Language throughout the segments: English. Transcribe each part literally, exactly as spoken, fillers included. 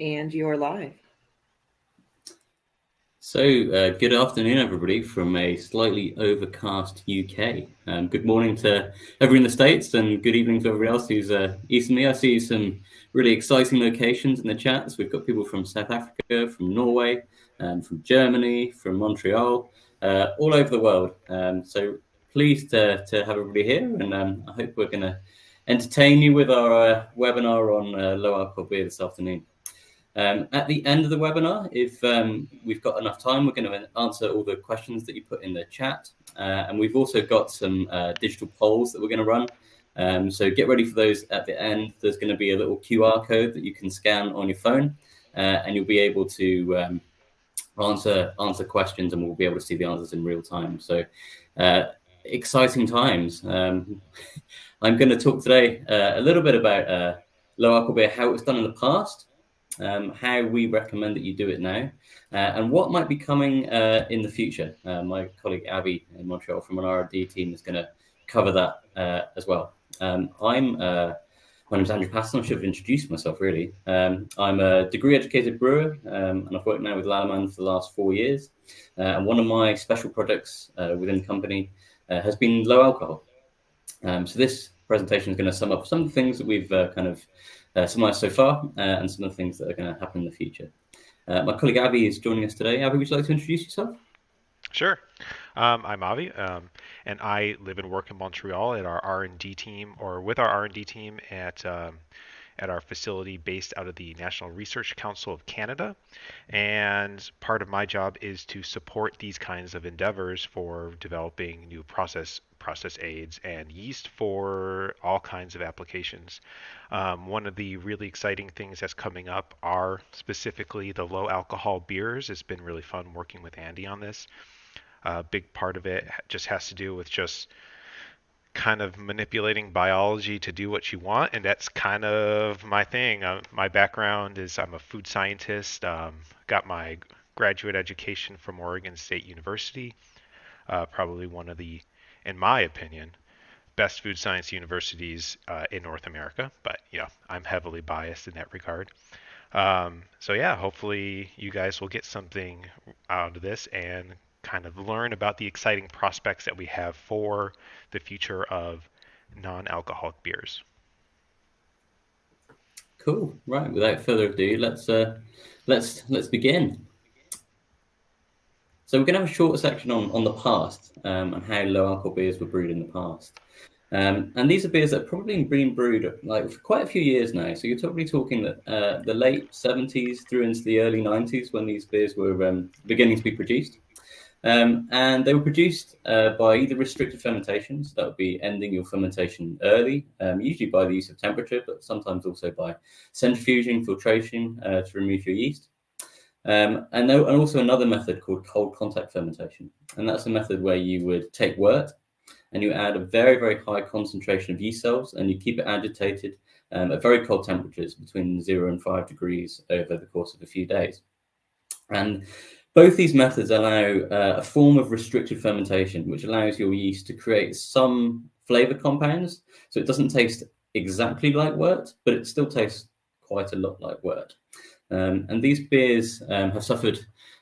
And you're live. So uh, good afternoon, everybody, from a slightly overcast U K. Um, good morning to everyone in the States, and good evening to everybody else who's uh, east of me. I see some really exciting locations in the chats. We've got people from South Africa, from Norway, um, from Germany, from Montreal, uh, all over the world. Um, so pleased to, to have everybody here, and um, I hope we're going to entertain you with our uh, webinar on uh, low alcohol beer this afternoon. Um, at the end of the webinar, if um, we've got enough time, we're going to answer all the questions that you put in the chat. Uh, and we've also got some uh, digital polls that we're going to run. Um, so get ready for those at the end. There's going to be a little Q R code that you can scan on your phone, uh, and you'll be able to um, answer, answer questions, and we'll be able to see the answers in real time. So uh, exciting times. Um, I'm going to talk today uh, a little bit about uh, low alcohol beer, how it was done in the past, Um, how we recommend that you do it now, uh, and what might be coming uh, in the future. Uh, my colleague Abby in Montreal from an R and D team is going to cover that uh, as well. Um, I'm, uh, my name's Andrew Paterson. I should have introduced myself, really. Um, I'm a degree-educated brewer, um, and I've worked now with Lallemand for the last four years. Uh, and one of my special projects uh, within the company uh, has been low alcohol. Um, so this presentation is going to sum up some things that we've uh, kind of Uh, summarized so far, uh, and some of the things that are going to happen in the future. Uh, my colleague Abby is joining us today. Abby, would you like to introduce yourself? Sure. Um, I'm Abby, um, and I live and work in Montreal at our R and D team, or with our R and D team at um, at our facility based out of the National Research Council of Canada. And part of my job is to support these kinds of endeavors for developing new process process aids and yeast for all kinds of applications. Um, one of the really exciting things that's coming up are specifically the low alcohol beers. It's been really fun working with Andy on this. A uh, big part of it just has to do with just kind of manipulating biology to do what you want, and that's kind of my thing. Uh, my background is I'm a food scientist, um, got my graduate education from Oregon State University, uh, probably one of the, in my opinion, best food science universities uh, in North America, but you know, I'm heavily biased in that regard. Um, so yeah, hopefully you guys will get something out of this and kind of learn about the exciting prospects that we have for the future of non-alcoholic beers. Cool. Right. Without further ado, let's uh, let's let's begin. So we're going to have a short section on on the past um, and how low alcohol beers were brewed in the past. Um, and these are beers that have probably been brewed like for quite a few years now. So you're probably talking that uh, the late seventies through into the early nineties when these beers were um, beginning to be produced. Um, and they were produced uh, by either restricted fermentation, so that would be ending your fermentation early, um, usually by the use of temperature, but sometimes also by centrifuging, filtration uh, to remove your yeast. Um, and, there, and also another method called cold contact fermentation. And that's a method where you would take wort and you add a very, very high concentration of yeast cells, and you keep it agitated um, at very cold temperatures between zero and five degrees over the course of a few days. And both these methods allow uh, a form of restricted fermentation, which allows your yeast to create some flavor compounds. So it doesn't taste exactly like wort, but it still tastes quite a lot like wort. Um, and these beers um, have suffered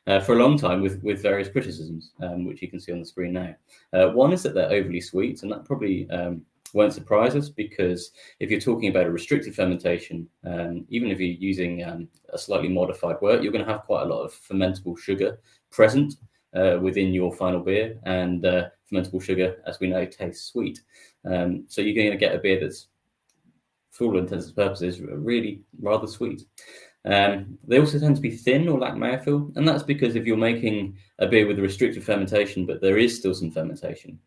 uh, for a long time with, with various criticisms, um, which you can see on the screen now. Uh, one is that they're overly sweet, and that probably um, won't surprise us, because if you're talking about a restricted fermentation, um, even if you're using um, a slightly modified wort, you're going to have quite a lot of fermentable sugar present uh, within your final beer, and uh, fermentable sugar, as we know, tastes sweet. Um, so you're going to get a beer that's, for all intents and purposes, really rather sweet. Um, they also tend to be thin or lack mouthfeel, and that's because if you're making a beer with a restricted fermentation, but there is still some fermentation,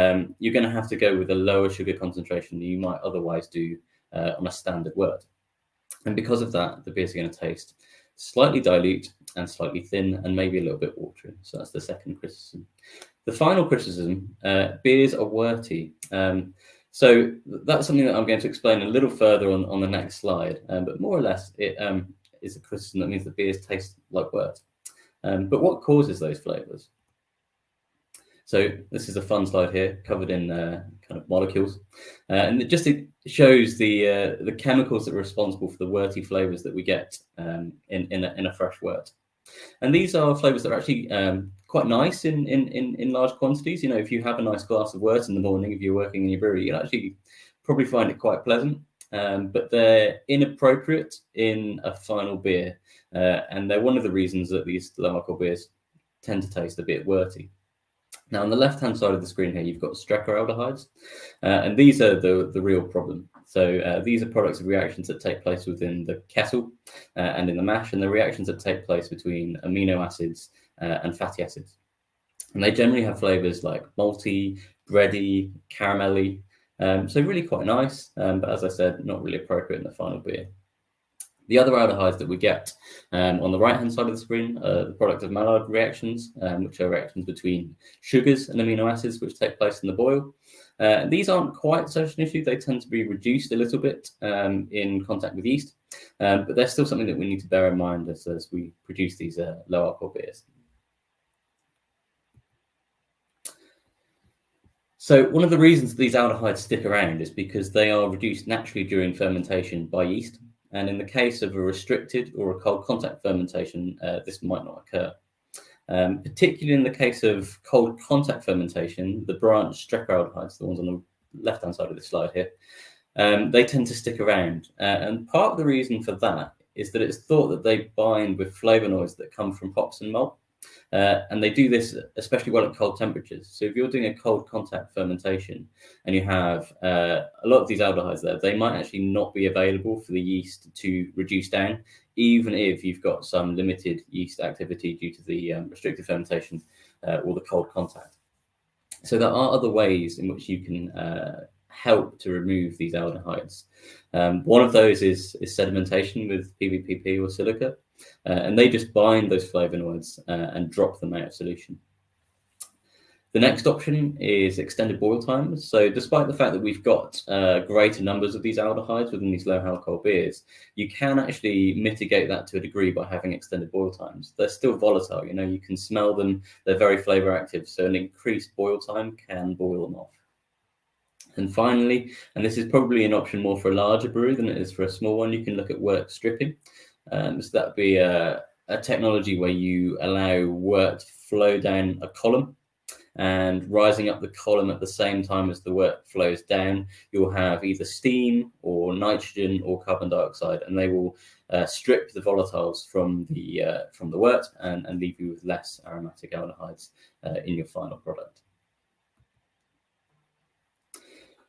Um, you're going to have to go with a lower sugar concentration than you might otherwise do uh, on a standard wort. And because of that, the beers are going to taste slightly dilute and slightly thin and maybe a little bit watery. So that's the second criticism. The final criticism, uh, beers are worty. Um, so that's something that I'm going to explain a little further on, on the next slide. Um, but more or less, it um, is a criticism that means the beers taste like wort. Um, but what causes those flavours? So this is a fun slide here, covered in uh, kind of molecules, uh, and it just it shows the uh, the chemicals that are responsible for the worty flavors that we get um, in in a, in a fresh wort. And these are flavors that are actually um, quite nice in, in in in large quantities. You know, if you have a nice glass of wort in the morning, if you're working in your brewery, you'll actually probably find it quite pleasant. Um, but they're inappropriate in a final beer, uh, and they're one of the reasons that these low-alcohol beers tend to taste a bit worty. Now, on the left-hand side of the screen here, you've got strecoraldehydes, uh, and these are the, the real problem. So uh, these are products of reactions that take place within the kettle uh, and in the mash, and the reactions that take place between amino acids uh, and fatty acids. And they generally have flavours like malty, bready, caramelly, um, so really quite nice, um, but as I said, not really appropriate in the final beer. The other aldehydes that we get um, on the right-hand side of the screen are the product of Maillard reactions, um, which are reactions between sugars and amino acids, which take place in the boil. Uh, these aren't quite such an issue. They tend to be reduced a little bit um, in contact with yeast, um, but they're still something that we need to bear in mind as, as we produce these uh, low-alcohol beers. So one of the reasons these aldehydes stick around is because they are reduced naturally during fermentation by yeast. And in the case of a restricted or a cold contact fermentation, uh, this might not occur. Um, particularly in the case of cold contact fermentation, the branch strecoraldehydes, the ones on the left-hand side of this slide here, um, they tend to stick around. Uh, and part of the reason for that is that it's thought that they bind with flavonoids that come from hops and malt. Uh, and they do this especially well at cold temperatures. So if you're doing a cold contact fermentation and you have uh, a lot of these aldehydes there, they might actually not be available for the yeast to reduce down, even if you've got some limited yeast activity due to the um, restricted fermentation uh, or the cold contact. So there are other ways in which you can uh, help to remove these aldehydes. Um, one of those is, is sedimentation with P V P P or silica. Uh, and they just bind those flavonoids uh, and drop them out of solution. The next option is extended boil times. So despite the fact that we've got uh, greater numbers of these aldehydes within these low alcohol beers, you can actually mitigate that to a degree by having extended boil times. They're still volatile, you know, you can smell them, they're very flavor active, so an increased boil time can boil them off. And finally, and this is probably an option more for a larger brewery than it is for a small one, you can look at wort stripping. Um, so that would be a, a technology where you allow wort to flow down a column, and rising up the column at the same time as the wort flows down, you'll have either steam or nitrogen or carbon dioxide, and they will uh, strip the volatiles from the uh, from the wort and, and leave you with less aromatic aldehydes uh, in your final product.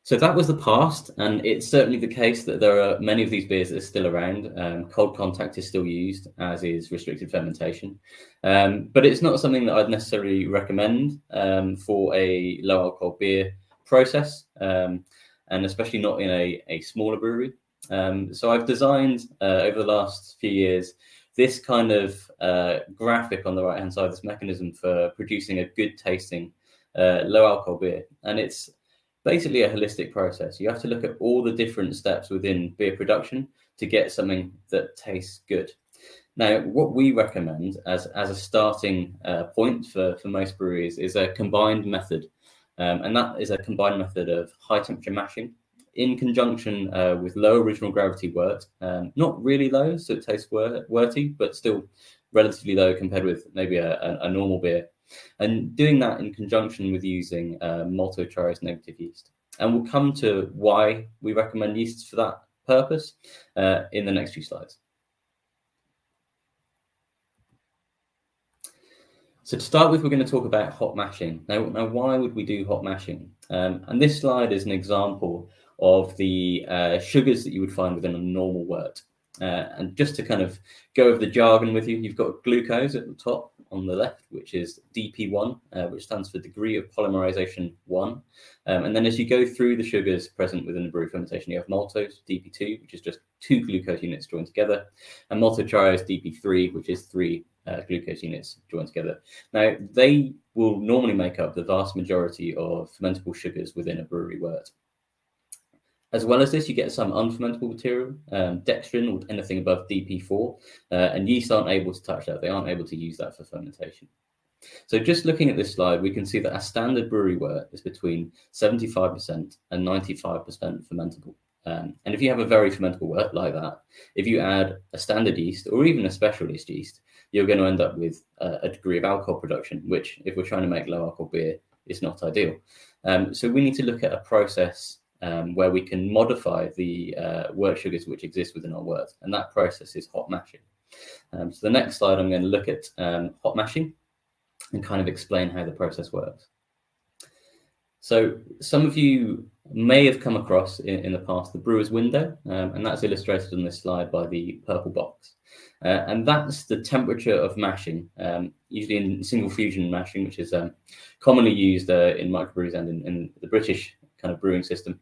So that was the past, and it's certainly the case that there are many of these beers that are still around. Um, cold contact is still used, as is restricted fermentation. Um, but it's not something that I'd necessarily recommend um, for a low alcohol beer process, um, and especially not in a, a smaller brewery. Um, so I've designed, uh, over the last few years, this kind of uh, graphic on the right-hand side, this mechanism for producing a good tasting uh, low alcohol beer. And it's basically a holistic process. You have to look at all the different steps within beer production to get something that tastes good. Now, what we recommend as, as a starting uh, point for, for most breweries is a combined method. Um, and that is a combined method of high temperature mashing in conjunction uh, with low original gravity wort. Um, not really low, so it tastes wor worty, but still relatively low compared with maybe a, a, a normal beer. And doing that in conjunction with using uh, Maltotriose negative yeast. And we'll come to why we recommend yeasts for that purpose uh, in the next few slides. So to start with, we're going to talk about hot mashing. Now, now why would we do hot mashing? Um, and this slide is an example of the uh, sugars that you would find within a normal wort. Uh, and just to kind of go over the jargon with you, you've got glucose at the top on the left, which is D P one, uh, which stands for degree of polymerization one. Um, and then as you go through the sugars present within the brew fermentation, you have maltose, D P two, which is just two glucose units joined together, and maltotriose, D P three, which is three uh, glucose units joined together. Now, they will normally make up the vast majority of fermentable sugars within a brewery wort. As well as this, you get some unfermentable material, um, dextrin or anything above D P four, uh, and yeast aren't able to touch that. They aren't able to use that for fermentation. So just looking at this slide, we can see that our standard brewery wort is between seventy-five percent and ninety-five percent fermentable. Um, and if you have a very fermentable wort like that, if you add a standard yeast or even a special yeast yeast, you're going to end up with a, a degree of alcohol production, which if we're trying to make low alcohol beer, is not ideal. Um, so we need to look at a process um, where we can modify the uh, wort sugars which exist within our wort. And that process is hot mashing. Um, so the next slide, I'm going to look at um, hot mashing and kind of explain how the process works. So some of you may have come across in, in the past the brewer's window, um, and that's illustrated on this slide by the purple box. Uh, and that's the temperature of mashing, um, usually in single fusion mashing, which is um, commonly used uh, in microbrews and in, in the British kind of brewing system.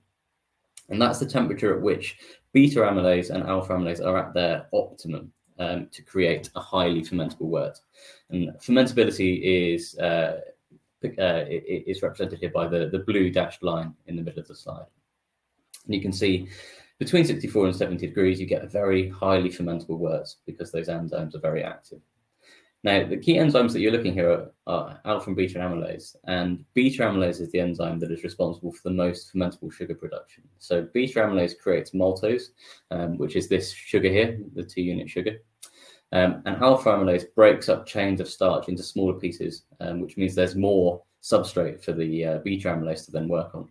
And that's the temperature at which beta amylase and alpha amylase are at their optimum um, to create a highly fermentable wort. And fermentability is uh, Uh, it is represented here by the, the blue dashed line in the middle of the slide. And you can see between sixty-four and seventy degrees, you get a very highly fermentable wort because those enzymes are very active. Now, the key enzymes that you're looking here are, are alpha and beta amylase, and beta amylase is the enzyme that is responsible for the most fermentable sugar production. So beta amylase creates maltose, um, which is this sugar here, the two unit sugar. Um, and alpha amylase breaks up chains of starch into smaller pieces, um, which means there's more substrate for the uh, beta amylase to then work on.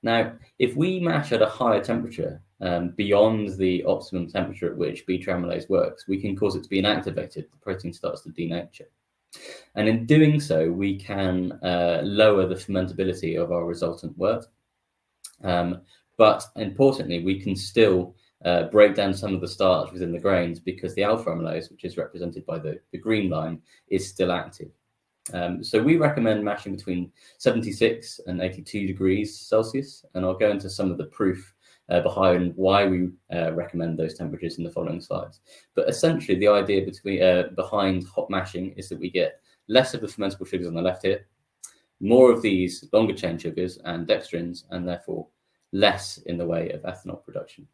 Now, if we mash at a higher temperature um, beyond the optimum temperature at which beta amylase works, we can cause it to be inactivated. The protein starts to denature. And in doing so, we can uh, lower the fermentability of our resultant wort. Um, but importantly, we can still Uh, break down some of the starch within the grains because the alpha amylase, which is represented by the, the green line, is still active. Um, so we recommend mashing between seventy-six and eighty-two degrees Celsius, and I'll go into some of the proof uh, behind why we uh, recommend those temperatures in the following slides. But essentially, the idea between, uh, behind hot mashing is that we get less of the fermentable sugars on the left here, more of these longer chain sugars and dextrins, and therefore less in the way of ethanol production.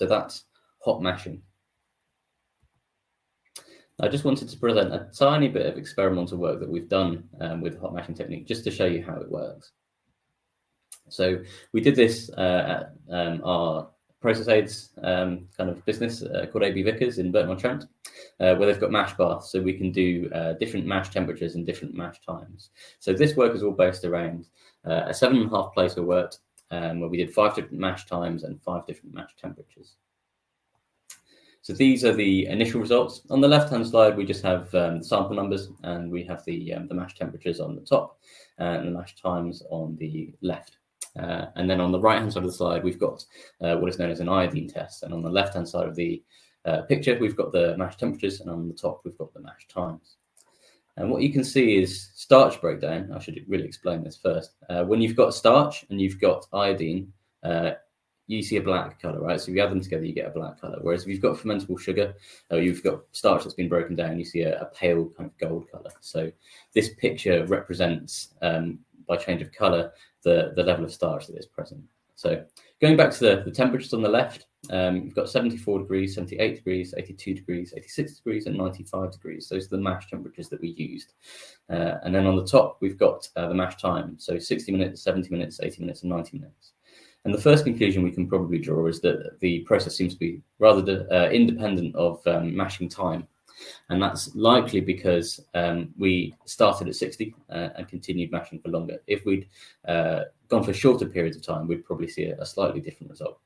So that's hot mashing. I just wanted to present a tiny bit of experimental work that we've done um, with the hot mashing technique, just to show you how it works. So we did this uh, at um, our process aids um, kind of business uh, called A B Vickers in Burton on Trent, uh, where they've got mash baths, so we can do uh, different mash temperatures and different mash times. So this work is all based around uh, a seven and a half plater wort, Um, where we did five different mash times and five different mash temperatures. So these are the initial results. On the left-hand slide, we just have um, sample numbers, and we have the, um, the mash temperatures on the top and the mash times on the left. Uh, and then on the right-hand side of the slide, we've got uh, what is known as an iodine test. And on the left-hand side of the uh, picture, we've got the mash temperatures, and on the top, we've got the mash times. And what you can see is starch breakdown. I should really explain this first. Uh, when you've got starch and you've got iodine, uh, you see a black color, right? So if you add them together, you get a black color. Whereas if you've got fermentable sugar, or you've got starch that's been broken down, you see a, a pale kind of gold color. So this picture represents, um, by change of color, the, the level of starch that is present. So going back to the, the temperatures on the left, um, you've got seventy-four degrees, seventy-eight degrees, eighty-two degrees, eighty-six degrees, and ninety-five degrees. Those are the mash temperatures that we used. Uh, and then on the top, we've got uh, the mash time. So sixty minutes, seventy minutes, eighty minutes, and ninety minutes. And the first conclusion we can probably draw is that the process seems to be rather uh, independent of um, mashing time. And that's likely because um, we started at sixty uh, and continued mashing for longer. If we'd uh, gone for shorter periods of time, we'd probably see a, a slightly different result.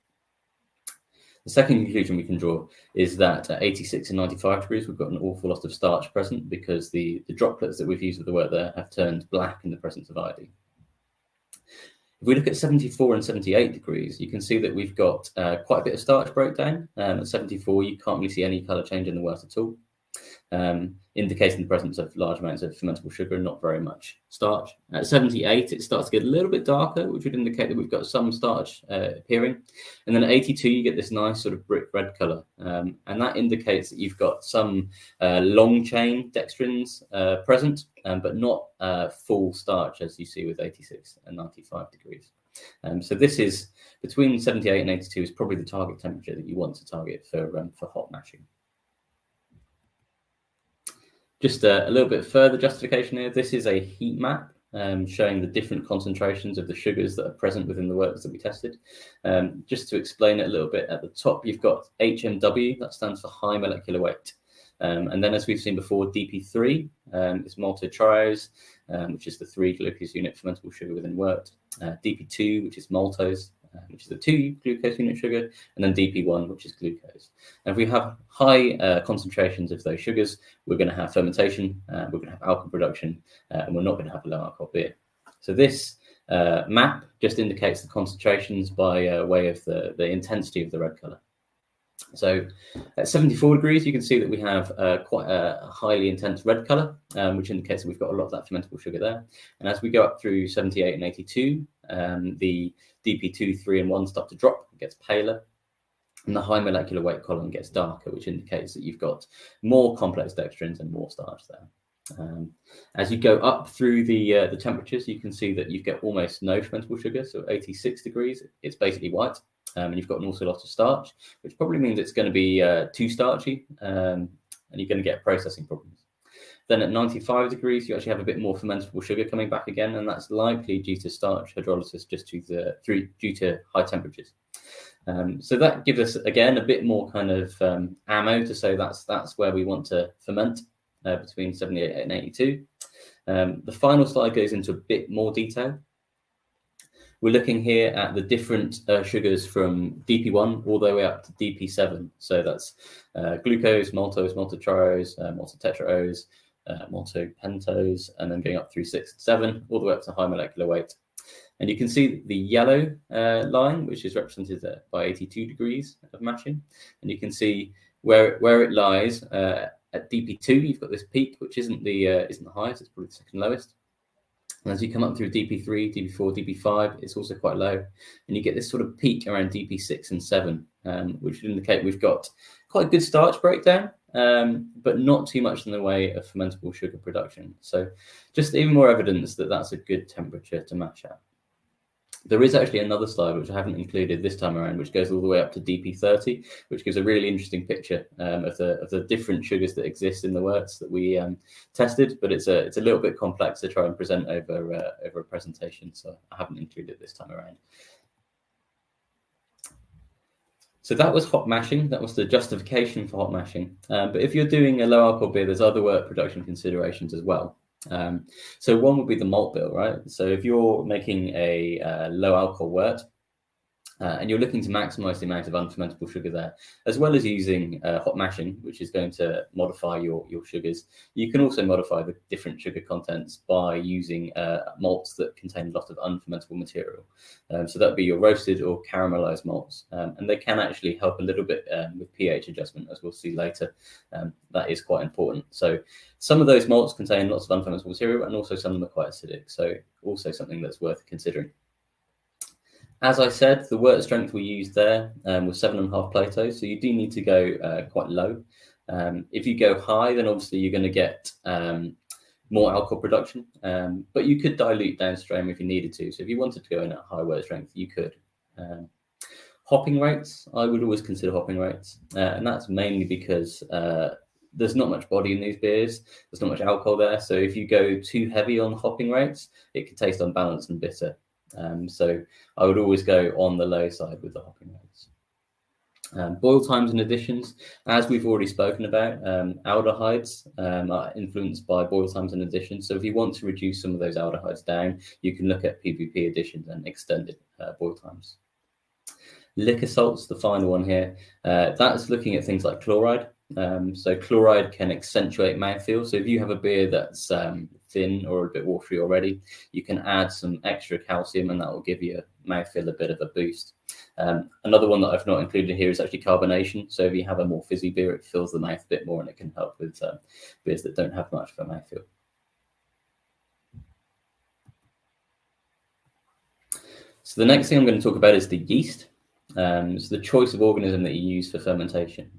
The second conclusion we can draw is that at eighty-six and ninety-five degrees, we've got an awful lot of starch present because the, the droplets that we've used with the wort there have turned black in the presence of iodine. If we look at seventy-four and seventy-eight degrees, you can see that we've got uh, quite a bit of starch breakdown. Um, at seventy-four, you can't really see any colour change in the wort at all, Um, indicating the presence of large amounts of fermentable sugar and not very much starch. At seventy-eight, it starts to get a little bit darker, which would indicate that we've got some starch uh, appearing. And then at eighty-two, you get this nice sort of brick red colour. Um, and that indicates that you've got some uh, long chain dextrins uh, present, um, but not uh, full starch as you see with eighty-six and ninety-five degrees. Um, so this is between seventy-eight and eighty-two is probably the target temperature that you want to target for, um, for hot mashing. Just a, a little bit further justification here. This is a heat map um, showing the different concentrations of the sugars that are present within the works that we tested. Um, just to explain it a little bit, at the top, you've got H M W, that stands for high molecular weight. Um, and then, as we've seen before, D P three um, is maltotriose, um, which is the three glucose unit fermentable sugar within wort. Uh, D P two, which is maltose, uh, which is the two glucose unit sugar, and then D P one, which is glucose. And if we have high uh, concentrations of those sugars, we're going to have fermentation, uh, we're going to have alcohol production, uh, and we're not going to have a low alcohol beer. So this uh, map just indicates the concentrations by uh, way of the, the intensity of the red colour. So at seventy-four degrees, you can see that we have uh, quite a highly intense red colour, um, which indicates that we've got a lot of that fermentable sugar there. And as we go up through seventy-eight and eighty-two, um, the D P two, three and one start to drop, it gets paler, and the high molecular weight column gets darker, which indicates that you've got more complex dextrins and more starch there. Um, as you go up through the uh, the temperatures, you can see that you get almost no fermentable sugar. So at eighty-six degrees, it's basically white. Um, and you've got an awful lot of starch, which probably means it's going to be uh, too starchy, um, and you're going to get processing problems. Then at ninety-five degrees, you actually have a bit more fermentable sugar coming back again, and that's likely due to starch hydrolysis just due to, the, through, due to high temperatures. Um, so that gives us, again, a bit more kind of um, ammo to say that's, that's where we want to ferment uh, between seventy-eight and eighty-two. Um, the final slide goes into a bit more detail. We're looking here at the different uh, sugars from D P one all the way up to D P seven. So that's uh, glucose, maltose, maltotriose, uh, maltotetraose, uh, maltopentose, and then going up through six and seven, all the way up to high molecular weight. And you can see the yellow uh, line, which is represented by eighty-two degrees of mashing. And you can see where, where it lies. Uh, at D P two, you've got this peak, which isn't the, uh, isn't the highest, it's probably the second lowest. And as you come up through D P three, D P four, D P five, it's also quite low. And you get this sort of peak around D P six and seven, um, which would indicate we've got quite a good starch breakdown, um, but not too much in the way of fermentable sugar production. So just even more evidence that that's a good temperature to mash at. There is actually another slide, which I haven't included this time around, which goes all the way up to D P thirty, which gives a really interesting picture um, of, the, of the different sugars that exist in the works that we um, tested. But it's a, it's a little bit complex to try and present over, uh, over a presentation, so I haven't included it this time around. So that was hot mashing. That was the justification for hot mashing. Um, but if you're doing a low alcohol beer, there's other wort production considerations as well. Um, so one would be the malt bill, right? So if you're making a uh, low alcohol wort uh, and you're looking to maximize the amount of unfermentable sugar there, as well as using uh, hot mashing, which is going to modify your, your sugars, you can also modify the different sugar contents by using uh, malts that contain a lot of unfermentable material. Um, so that would be your roasted or caramelized malts. Um, and they can actually help a little bit um, with pH adjustment, as we'll see later. Um, that is quite important. So some of those malts contain lots of unfermentable material, and also some of them are quite acidic, so also something that's worth considering. As I said, the wort strength we used there um, was seven and a half Plato, so you do need to go uh, quite low. Um, if you go high, then obviously you're going to get um, more alcohol production, um, but you could dilute downstream if you needed to. So if you wanted to go in at high wort strength, you could. Um, hopping rates, I would always consider hopping rates, uh, and that's mainly because uh, there's not much body in these beers, there's not much alcohol there, so if you go too heavy on hopping rates, it could taste unbalanced and bitter. Um, so I would always go on the low side with the hopping rates. Um, boil times and additions, as we've already spoken about, um, aldehydes um, are influenced by boil times and additions. So if you want to reduce some of those aldehydes down, you can look at P V P additions and extended uh, boil times. Liquor salts, the final one here, uh, that's looking at things like chloride. Um, so chloride can accentuate mouthfeel. So if you have a beer that's um, thin or a bit watery already, you can add some extra calcium and that will give your mouthfeel a bit of a boost. Um, another one that I've not included here is actually carbonation. So if you have a more fizzy beer, it fills the mouth a bit more and it can help with um, beers that don't have much of a mouthfeel. So the next thing I'm going to talk about is the yeast. Um, it's the choice of organism that you use for fermentation.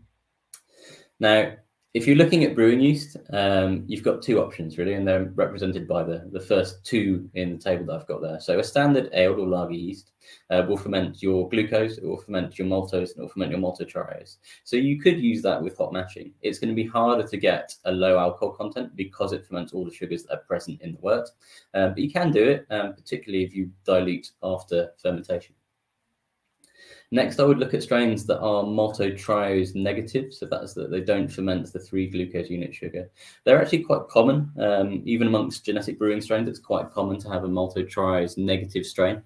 Now, if you're looking at brewing yeast, um, you've got two options really, and they're represented by the, the first two in the table that I've got there. So a standard ale or lager yeast uh, will ferment your glucose, it will ferment your maltose, and it will ferment your maltotriose. So you could use that with hot matching. It's going to be harder to get a low alcohol content because it ferments all the sugars that are present in the wort, uh, but you can do it, um, particularly if you dilute after fermentation. Next, I would look at strains that are maltotriose negative, so that's that they don't ferment the three glucose unit sugar. They're actually quite common, um, even amongst genetic brewing strains. It's quite common to have a maltotriose negative strain,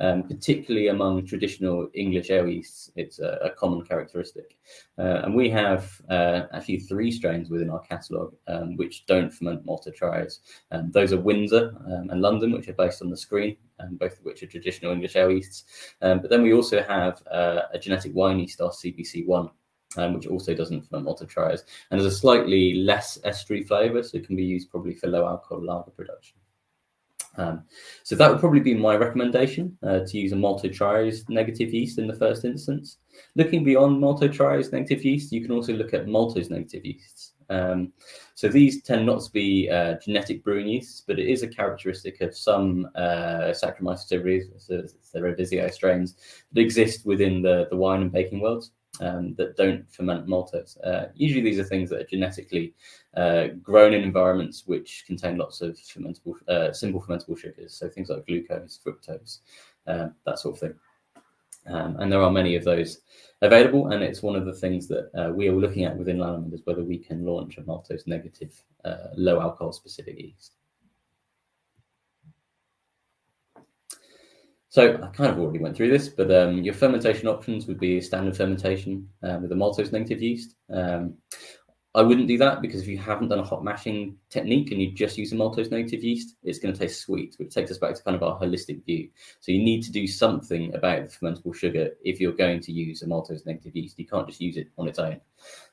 um, particularly among traditional English ale yeasts. It's a, a common characteristic, uh, and we have uh, actually three strains within our catalogue um, which don't ferment maltotriose. Um, those are Windsor um, and London, which are based on the screen, and both of which are traditional English ale yeasts. Um, but then we also have uh, a genetic wine yeast, our C B C one, um, which also doesn't ferment maltotriose. And there's a slightly less estery flavour, so it can be used probably for low alcohol lager production. Um, so that would probably be my recommendation, uh, to use a maltotriose negative yeast in the first instance. Looking beyond maltotriose negative yeast, you can also look at maltose negative yeasts. Um, so these tend not to be uh, genetic brewing yeasts, but it is a characteristic of some uh, Saccharomyces cerevisiae strains that exist within the, the wine and baking worlds um, that don't ferment maltose. Uh, usually these are things that are genetically uh, grown in environments which contain lots of fermentable, uh, simple fermentable sugars, so things like glucose, fructose, uh, that sort of thing. Um, and there are many of those available, and it's one of the things that uh, we are looking at within Lallemand is whether we can launch a maltose negative, uh, low alcohol specific yeast. So I kind of already went through this, but um, your fermentation options would be standard fermentation uh, with a maltose negative yeast. Um, I wouldn't do that because if you haven't done a hot mashing technique and you just use a maltose negative yeast, it's going to taste sweet, which takes us back to kind of our holistic view. So you need to do something about the fermentable sugar if you're going to use a maltose negative yeast. You can't just use it on its own.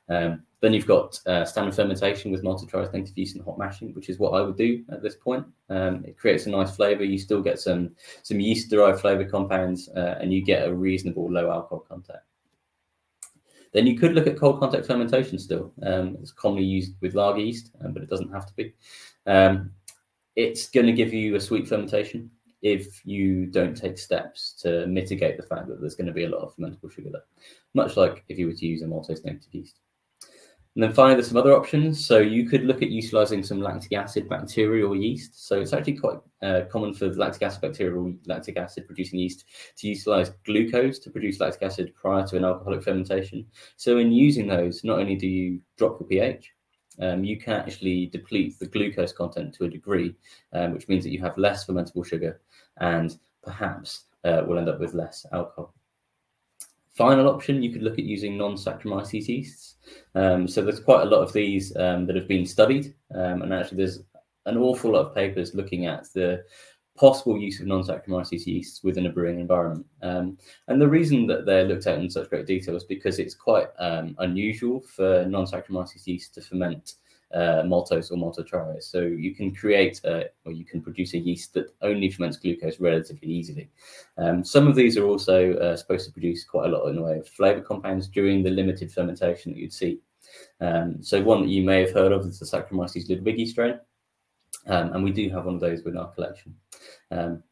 Um, then you've got uh, standard fermentation with maltotriose negative yeast and hot mashing, which is what I would do at this point. Um, it creates a nice flavour. You still get some, some yeast-derived flavour compounds, uh, and you get a reasonable low alcohol content. Then you could look at cold contact fermentation still. Um, it's commonly used with lager yeast, um, but it doesn't have to be. Um, it's going to give you a sweet fermentation if you don't take steps to mitigate the fact that there's going to be a lot of fermentable sugar there, much like if you were to use a maltose negative yeast. And then finally, there's some other options. So you could look at utilizing some lactic acid bacterial yeast. So it's actually quite uh, common for lactic acid bacterial, lactic acid producing yeast to utilize glucose to produce lactic acid prior to an alcoholic fermentation. So in using those, not only do you drop your pH, um, you can actually deplete the glucose content to a degree, um, which means that you have less fermentable sugar and perhaps uh, will end up with less alcohol. Final option, you could look at using non-Saccharomyces yeasts. Um, so there's quite a lot of these um, that have been studied, um, and actually there's an awful lot of papers looking at the possible use of non-Saccharomyces yeasts within a brewing environment. Um, and the reason that they're looked at in such great detail is because it's quite um, unusual for non-Saccharomyces yeast to ferment uh, maltose or maltotriose. So you can create a, or you can produce a yeast that only ferments glucose relatively easily. Um, some of these are also uh, supposed to produce quite a lot in the way of flavour compounds during the limited fermentation that you'd see. Um, so one that you may have heard of is the Saccharomyces ludwigi strain, um, and we do have one of those within our collection. Um,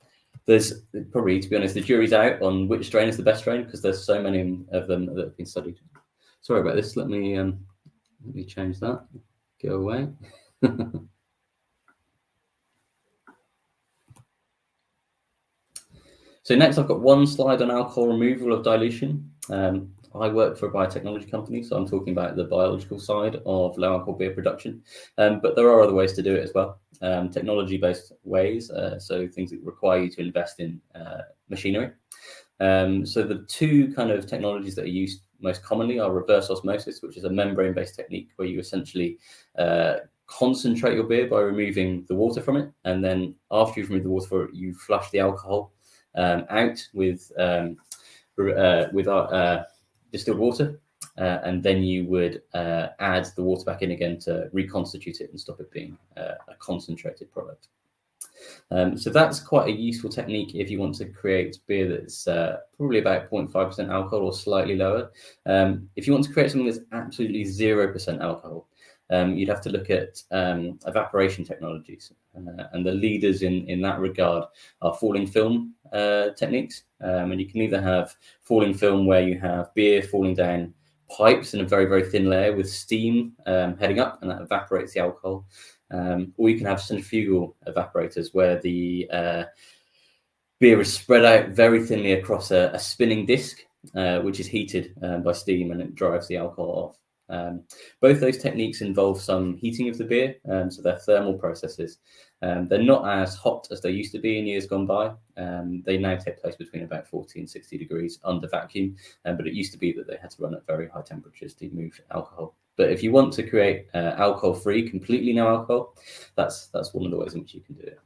there's probably, to be honest, the jury's out on which strain is the best strain because there's so many of them that have been studied. Sorry about this. Let me um, let me change that. Go away. So next I've got one slide on alcohol removal of dilution. Um, I work for a biotechnology company, so I'm talking about the biological side of low alcohol beer production, um, but there are other ways to do it as well, um, technology-based ways, uh, so things that require you to invest in uh, machinery. Um, so the two kind of technologies that are used most commonly are reverse osmosis, which is a membrane-based technique where you essentially uh, concentrate your beer by removing the water from it, and then after you've removed the water from it, you flush the alcohol um, out with um, uh, with our, uh, distilled water, uh, and then you would uh, add the water back in again to reconstitute it and stop it being uh, a concentrated product. Um, so that's quite a useful technique if you want to create beer that's uh, probably about zero point five percent alcohol or slightly lower. Um, if you want to create something that's absolutely zero percent alcohol, um, you'd have to look at um, evaporation technologies. Uh, and the leaders in, in that regard are falling film uh, techniques. Um, and you can either have falling film where you have beer falling down pipes in a very, very thin layer with steam um, heading up, and that evaporates the alcohol. Um, or you can have centrifugal evaporators where the uh, beer is spread out very thinly across a, a spinning disc, uh, which is heated um, by steam, and it drives the alcohol off. Um, both those techniques involve some heating of the beer, um, so they're thermal processes. Um, they're not as hot as they used to be in years gone by. Um, they now take place between about forty and sixty degrees under vacuum, uh, but it used to be that they had to run at very high temperatures to move alcohol. But if you want to create uh, alcohol-free, completely no alcohol, that's that's one of the ways in which you can do it.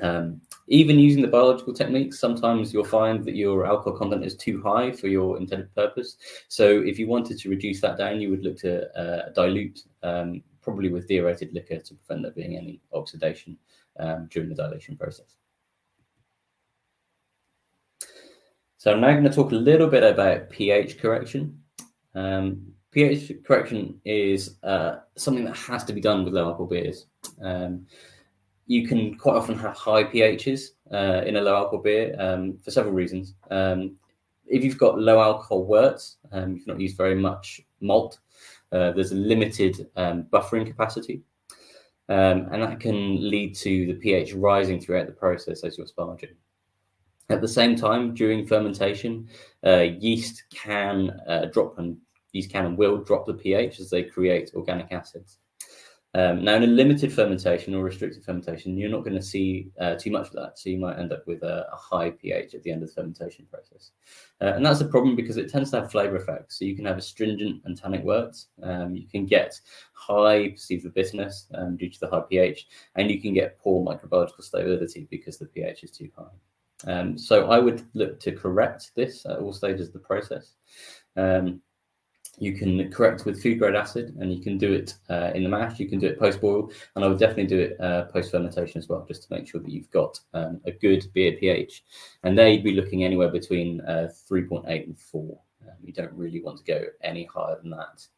Um, even using the biological techniques, sometimes you'll find that your alcohol content is too high for your intended purpose. So if you wanted to reduce that down, you would look to uh, dilute, um, probably with deaerated liquor, to prevent there being any oxidation um, during the dilation process. So I'm now going to talk a little bit about pH correction. Um, pH correction is uh, something that has to be done with low alcohol beers. Um, you can quite often have high pHs uh, in a low alcohol beer um, for several reasons. Um, if you've got low alcohol worts, um, you cannot use very much malt. Uh, there's a limited um, buffering capacity, um, and that can lead to the pH rising throughout the process as you're sparging. At the same time, during fermentation, uh, yeast can uh, drop and Yeast can and will drop the pH as they create organic acids. Um, now, in a limited fermentation or restricted fermentation, you're not going to see uh, too much of that. So you might end up with a, a high pH at the end of the fermentation process. Uh, and that's a problem because it tends to have flavor effects. So you can have astringent and tannic words. Um, you can get high perceived bitterness um, due to the high pH, and you can get poor microbiological stability because the pH is too high. Um, so I would look to correct this at all stages of the process. Um, You can correct with food grade acid, and you can do it uh, in the mash, you can do it post-boil, and I would definitely do it uh, post-fermentation as well, just to make sure that you've got um, a good beer pH. And there you'd be looking anywhere between uh, three point eight and four. Um, you don't really want to go any higher than that.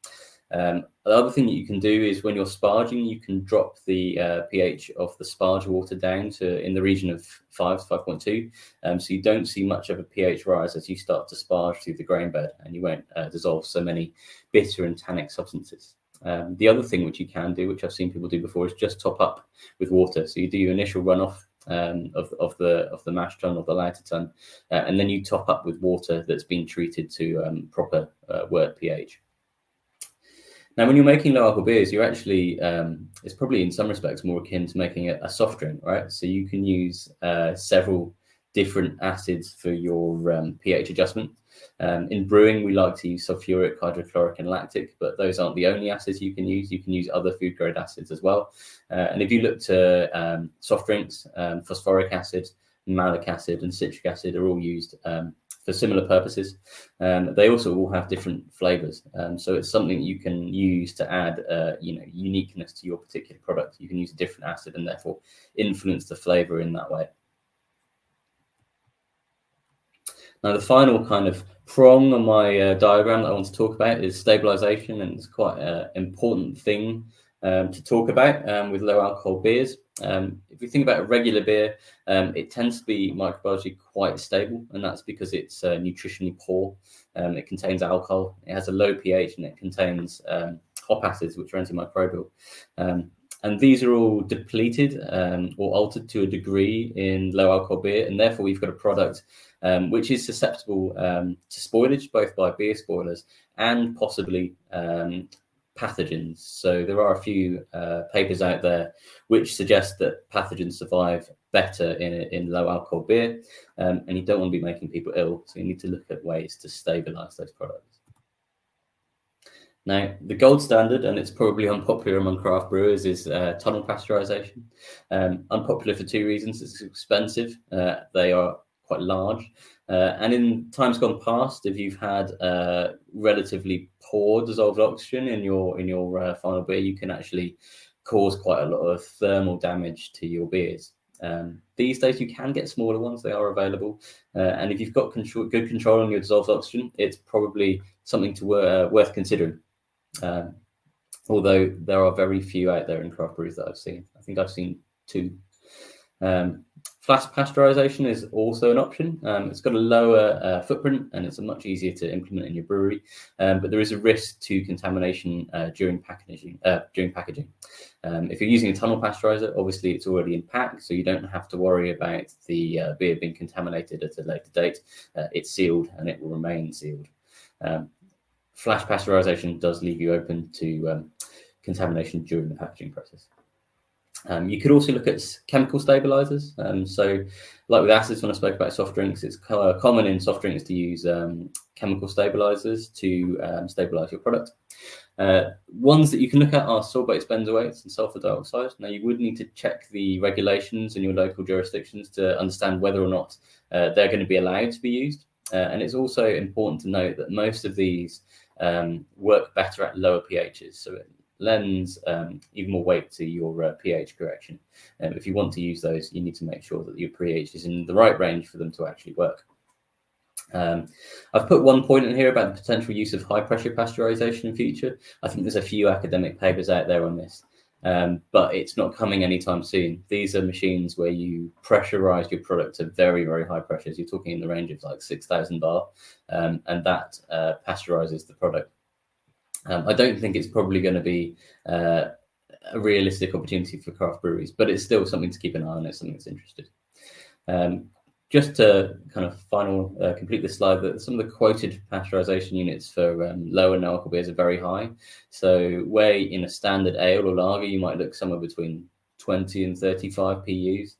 Um, the other thing that you can do is when you're sparging, you can drop the uh, pH of the sparge water down to in the region of five to five point two. Um, so you don't see much of a pH rise as you start to sparge through the grain bed, and you won't uh, dissolve so many bitter and tannic substances. Um, the other thing which you can do, which I've seen people do before, is just top up with water. So you do your initial runoff um, of, of, the, of the mash tun or the lauter tun, uh, and then you top up with water that's been treated to um, proper uh, wort pH. Now, when you're making low alcohol beers, you're actually, um, it's probably in some respects more akin to making a, a soft drink, right? So you can use uh, several different acids for your um, pH adjustment. Um, in brewing, we like to use sulfuric, hydrochloric, and lactic, but those aren't the only acids you can use. You can use other food grade acids as well. Uh, and if you look to um, soft drinks, um, phosphoric acid, malic acid, and citric acid are all used um, for similar purposes. Um, they also all have different flavors. Um, so it's something you can use to add uh, you know, uniqueness to your particular product. You can use a different acid and therefore influence the flavor in that way. Now, the final kind of prong on my uh, diagram that I want to talk about is stabilization, and it's quite an important thing um, to talk about um, with low alcohol beers. Um, if you think about a regular beer, um, it tends to be microbiologically quite stable, and that's because it's uh, nutritionally poor. Um, it contains alcohol, it has a low pH, and it contains um, hop acids, which are antimicrobial. Um, and these are all depleted um, or altered to a degree in low alcohol beer, and therefore we've got a product um, which is susceptible um, to spoilage, both by beer spoilers and possibly um, pathogens. So there are a few uh, papers out there which suggest that pathogens survive better in, in low alcohol beer, um, and you don't want to be making people ill, so you need to look at ways to stabilize those products. Now, the gold standard, and it's probably unpopular among craft brewers, is uh, tunnel pasteurization. Um, unpopular for two reasons. It's expensive, uh, they are quite large, uh, and in times gone past, if you've had uh, relatively poor dissolved oxygen in your in your uh, final beer, you can actually cause quite a lot of thermal damage to your beers. Um, these days, you can get smaller ones; they are available, uh, and if you've got control, good control on your dissolved oxygen, it's probably something to uh, worth considering. Um, although there are very few out there in craft brews that I've seen. I think I've seen two. Um, flask pasteurization is also an option. Um, it's got a lower uh, footprint and it's much easier to implement in your brewery, um, but there is a risk to contamination uh, during packaging. Uh, during packaging. Um, if you're using a tunnel pasteurizer, obviously it's already in pack, so you don't have to worry about the uh, beer being contaminated at a later date. Uh, it's sealed and it will remain sealed. Um, flash pasteurization does leave you open to um, contamination during the packaging process. Um, you could also look at chemical stabilizers. Um, so like with acids, when I spoke about soft drinks, it's co common in soft drinks to use um, chemical stabilizers to um, stabilize your product. Uh, ones that you can look at are sorbate benzoates and sulfur dioxide. Now, you would need to check the regulations in your local jurisdictions to understand whether or not uh, they're going to be allowed to be used. Uh, and it's also important to note that most of these um, work better at lower pHs. So it lends um, even more weight to your uh, pH correction. Um, if you want to use those, you need to make sure that your pH is in the right range for them to actually work. Um, I've put one point in here about the potential use of high pressure pasteurization in future. I think there's a few academic papers out there on this, um, but it's not coming anytime soon. These are machines where you pressurize your product to very, very high pressures. You're talking in the range of like six thousand bar, um, and that uh, pasteurizes the product. Um, I don't think it's probably going to be uh, a realistic opportunity for craft breweries, but it's still something to keep an eye on. It's something that's interested. Um, just to kind of final uh, complete this slide, that some of the quoted pasteurization units for um, low and no alcohol beers are very high. So where in a standard ale or lager, you might look somewhere between twenty and thirty-five P Us.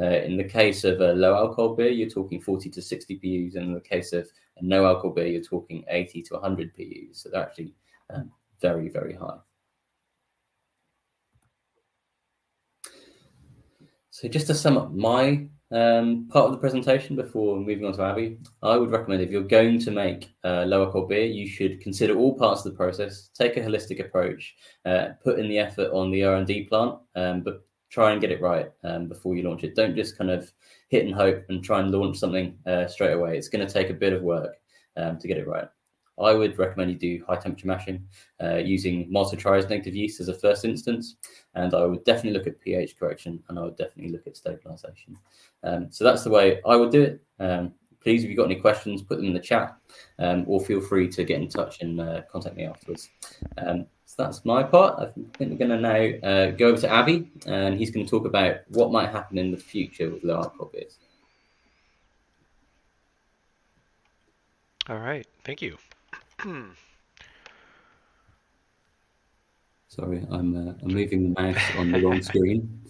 Uh, in the case of a low alcohol beer, you're talking forty to sixty P Us. And in the case of a no alcohol beer, you're talking eighty to one hundred P Us. So they're actually Um, very, very high. So just to sum up my um, part of the presentation before moving on to Abby, I would recommend if you're going to make uh, low alcohol beer, you should consider all parts of the process, take a holistic approach, uh, put in the effort on the R and D plant, um, but try and get it right um, before you launch it. Don't just kind of hit and hope and try and launch something uh, straight away. It's going to take a bit of work um, to get it right. I would recommend you do high temperature mashing uh, using Maltotriose native yeast as a first instance. And I would definitely look at pH correction, and I would definitely look at stabilization. Um, so that's the way I would do it. Um, please, if you've got any questions, put them in the chat, um, or feel free to get in touch and uh, contact me afterwards. Um, so that's my part. I think we're going to now uh, go over to Abby, and he's going to talk about what might happen in the future with low alcohol beers. All right. Thank you. Hmm. Sorry, I'm, uh, I'm moving the mouse on the wrong screen.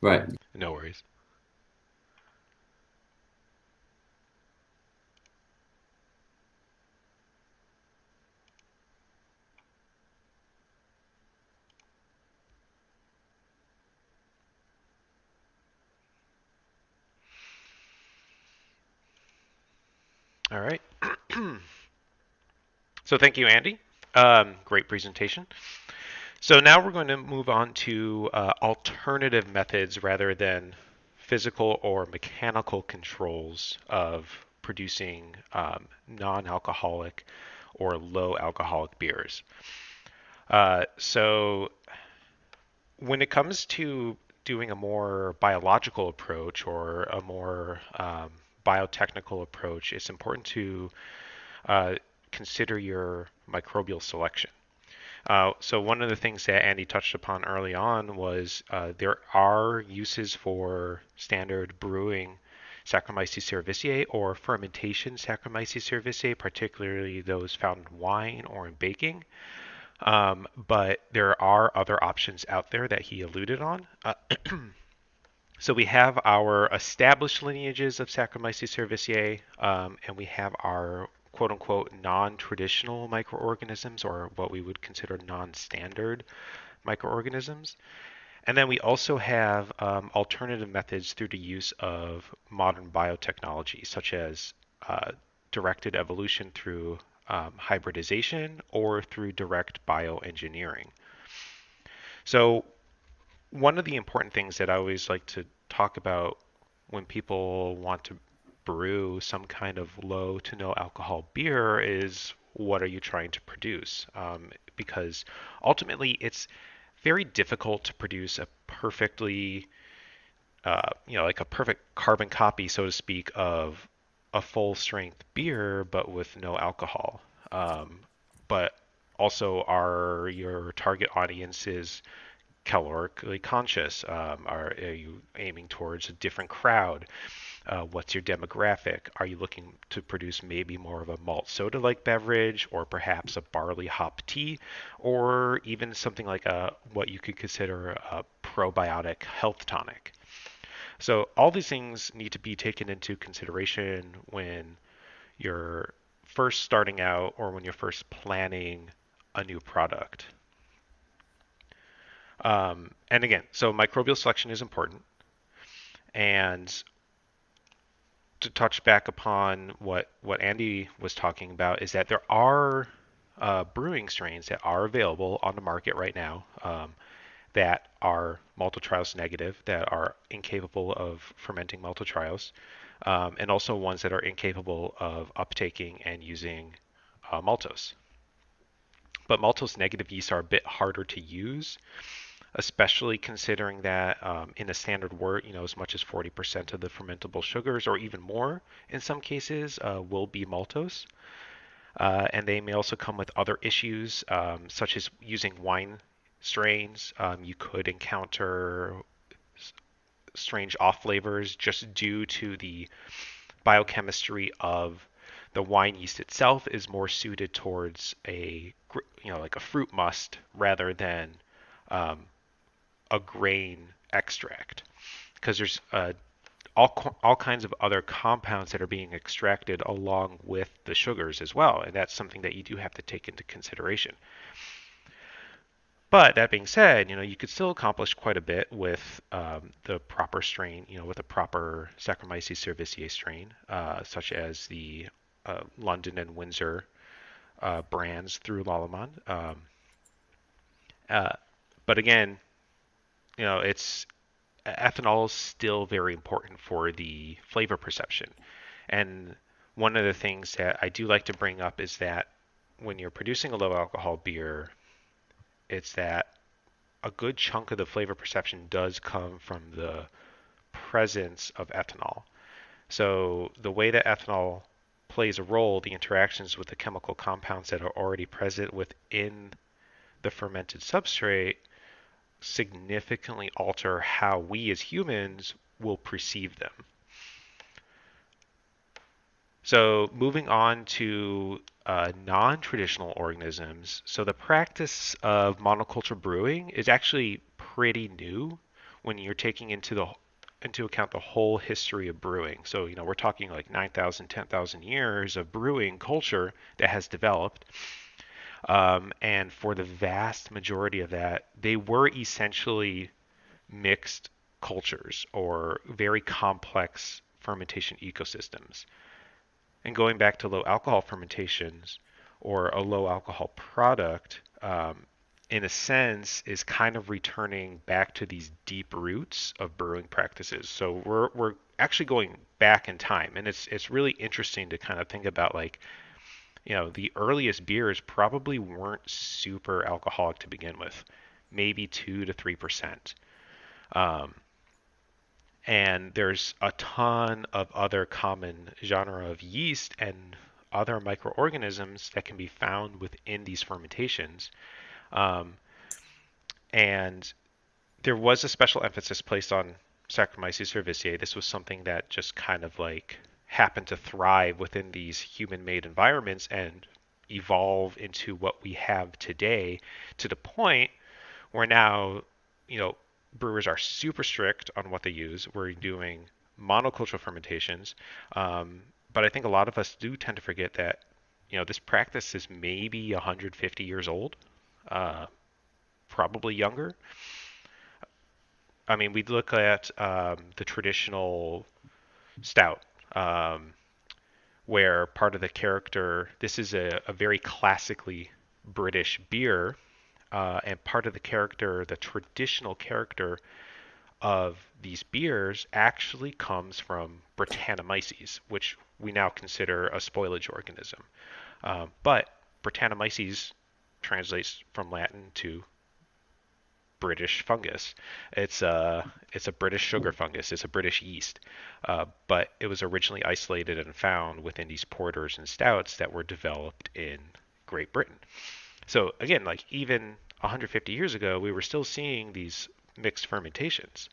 Right. No worries. All right. So thank you, Andy. Um, great presentation. So now we're going to move on to uh, alternative methods rather than physical or mechanical controls of producing um, non-alcoholic or low alcoholic beers. Uh, so when it comes to doing a more biological approach or a more um, biotechnical approach, it's important to uh, consider your microbial selection. Uh, so one of the things that Andy touched upon early on was uh, there are uses for standard brewing Saccharomyces cerevisiae or fermentation Saccharomyces cerevisiae, particularly those found in wine or in baking. Um, but there are other options out there that he alluded on. Uh, So we have our established lineages of Saccharomyces cerevisiae, um, and we have our quote-unquote non-traditional microorganisms, or what we would consider non-standard microorganisms. And then we also have um, alternative methods through the use of modern biotechnology, such as uh, directed evolution through um, hybridization or through direct bioengineering. So one of the important things that I always like to talk about when people want to brew some kind of low to no alcohol beer is, what are you trying to produce? Um, because ultimately it's very difficult to produce a perfectly, uh, you know, like a perfect carbon copy, so to speak, of a full-strength beer, but with no alcohol. Um, but also, are your target audiences calorically conscious? Um, are, are you aiming towards a different crowd? Uh, what's your demographic? Are you looking to produce maybe more of a malt soda-like beverage, or perhaps a barley hop tea, or even something like a what you could consider a probiotic health tonic? So all these things need to be taken into consideration when you're first starting out or when you're first planning a new product. Um, and again, so microbial selection is important. And to touch back upon what, what Andy was talking about, is that there are uh, brewing strains that are available on the market right now um, that are maltotriose negative, that are incapable of fermenting maltotriose, um, and also ones that are incapable of uptaking and using uh, maltose. But maltose negative yeasts are a bit harder to use, especially considering that um, in a standard wort, you know, as much as forty percent of the fermentable sugars, or even more in some cases, uh, will be maltose. Uh, and they may also come with other issues, um, such as using wine strains. Um, you could encounter strange off flavors just due to the biochemistry of the wine yeast itself is more suited towards a, you know, like a fruit must rather than um, a grain extract, because there's uh, all, all kinds of other compounds that are being extracted along with the sugars as well. And that's something that you do have to take into consideration. But that being said, you know, you could still accomplish quite a bit with um, the proper strain, you know, with a proper Saccharomyces cerevisiae strain, uh, such as the Uh, London and Windsor uh, brands through Lallemand. Um, uh, but again, you know, it's ethanol is still very important for the flavor perception. And one of the things that I do like to bring up is that when you're producing a low alcohol beer, it's that a good chunk of the flavor perception does come from the presence of ethanol. So the way that ethanol plays a role, the interactions with the chemical compounds that are already present within the fermented substrate significantly alter how we as humans will perceive them. So moving on to uh, non-traditional organisms. So the practice of monoculture brewing is actually pretty new when you're taking into the into account the whole history of brewing. So, you know, we're talking like nine thousand, ten thousand years of brewing culture that has developed. Um, and for the vast majority of that, they were essentially mixed cultures or very complex fermentation ecosystems. And going back to low alcohol fermentations or a low alcohol product, um, in a sense, is kind of returning back to these deep roots of brewing practices. So we're we're actually going back in time, and it's it's really interesting to kind of think about, like, you know, the earliest beers probably weren't super alcoholic to begin with, maybe two to three percent. Um, and there's a ton of other common genre of yeast and other microorganisms that can be found within these fermentations. Um, and there was a special emphasis placed on Saccharomyces cerevisiae. This was something that just kind of like happened to thrive within these human-made environments and evolve into what we have today, to the point where now, you know, brewers are super strict on what they use. We're doing monocultural fermentations. Um, but I think a lot of us do tend to forget that, you know, this practice is maybe one hundred fifty years old. Uh, probably younger. I mean, we look at um, the traditional stout, um, where part of the character, this is a, a very classically British beer, uh, and part of the character, the traditional character of these beers actually comes from Brettanomyces, which we now consider a spoilage organism. Uh, but Brettanomyces translates from Latin to British fungus. It's a, it's a British sugar fungus. It's a British yeast. Uh, but it was originally isolated and found within these porters and stouts that were developed in Great Britain. So again, like even one hundred fifty years ago, we were still seeing these mixed fermentations.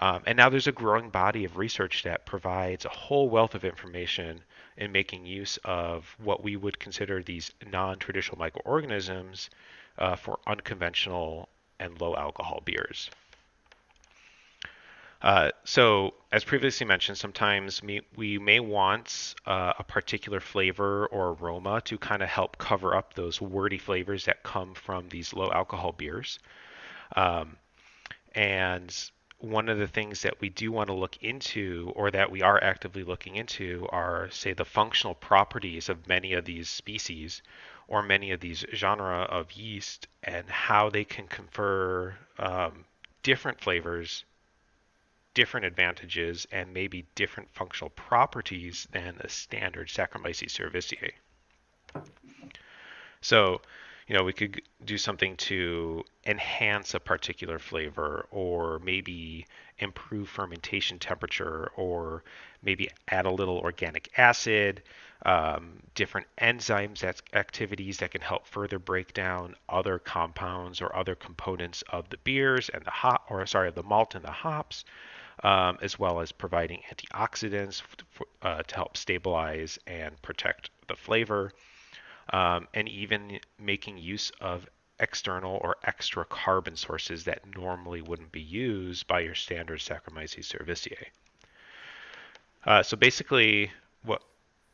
Um, and now there's a growing body of research that provides a whole wealth of information in making use of what we would consider these non-traditional microorganisms uh, for unconventional and low alcohol beers. Uh, so as previously mentioned, sometimes we, we may want uh, a particular flavor or aroma to kind of help cover up those wordy flavors that come from these low alcohol beers. Um, and one of the things that we do want to look into, or that we are actively looking into, are, say, the functional properties of many of these species or many of these genera of yeast, and how they can confer um, different flavors, different advantages, and maybe different functional properties than a standard Saccharomyces cerevisiae. So, you know, we could do something to enhance a particular flavor, or maybe improve fermentation temperature, or maybe add a little organic acid, um, different enzymes, that's activities that can help further break down other compounds or other components of the beers and the hop, or sorry, the malt and the hops, um, as well as providing antioxidants uh, to help stabilize and protect the flavor, um, and even making use of external or extra carbon sources that normally wouldn't be used by your standard Saccharomyces cerevisiae. Uh, so basically, what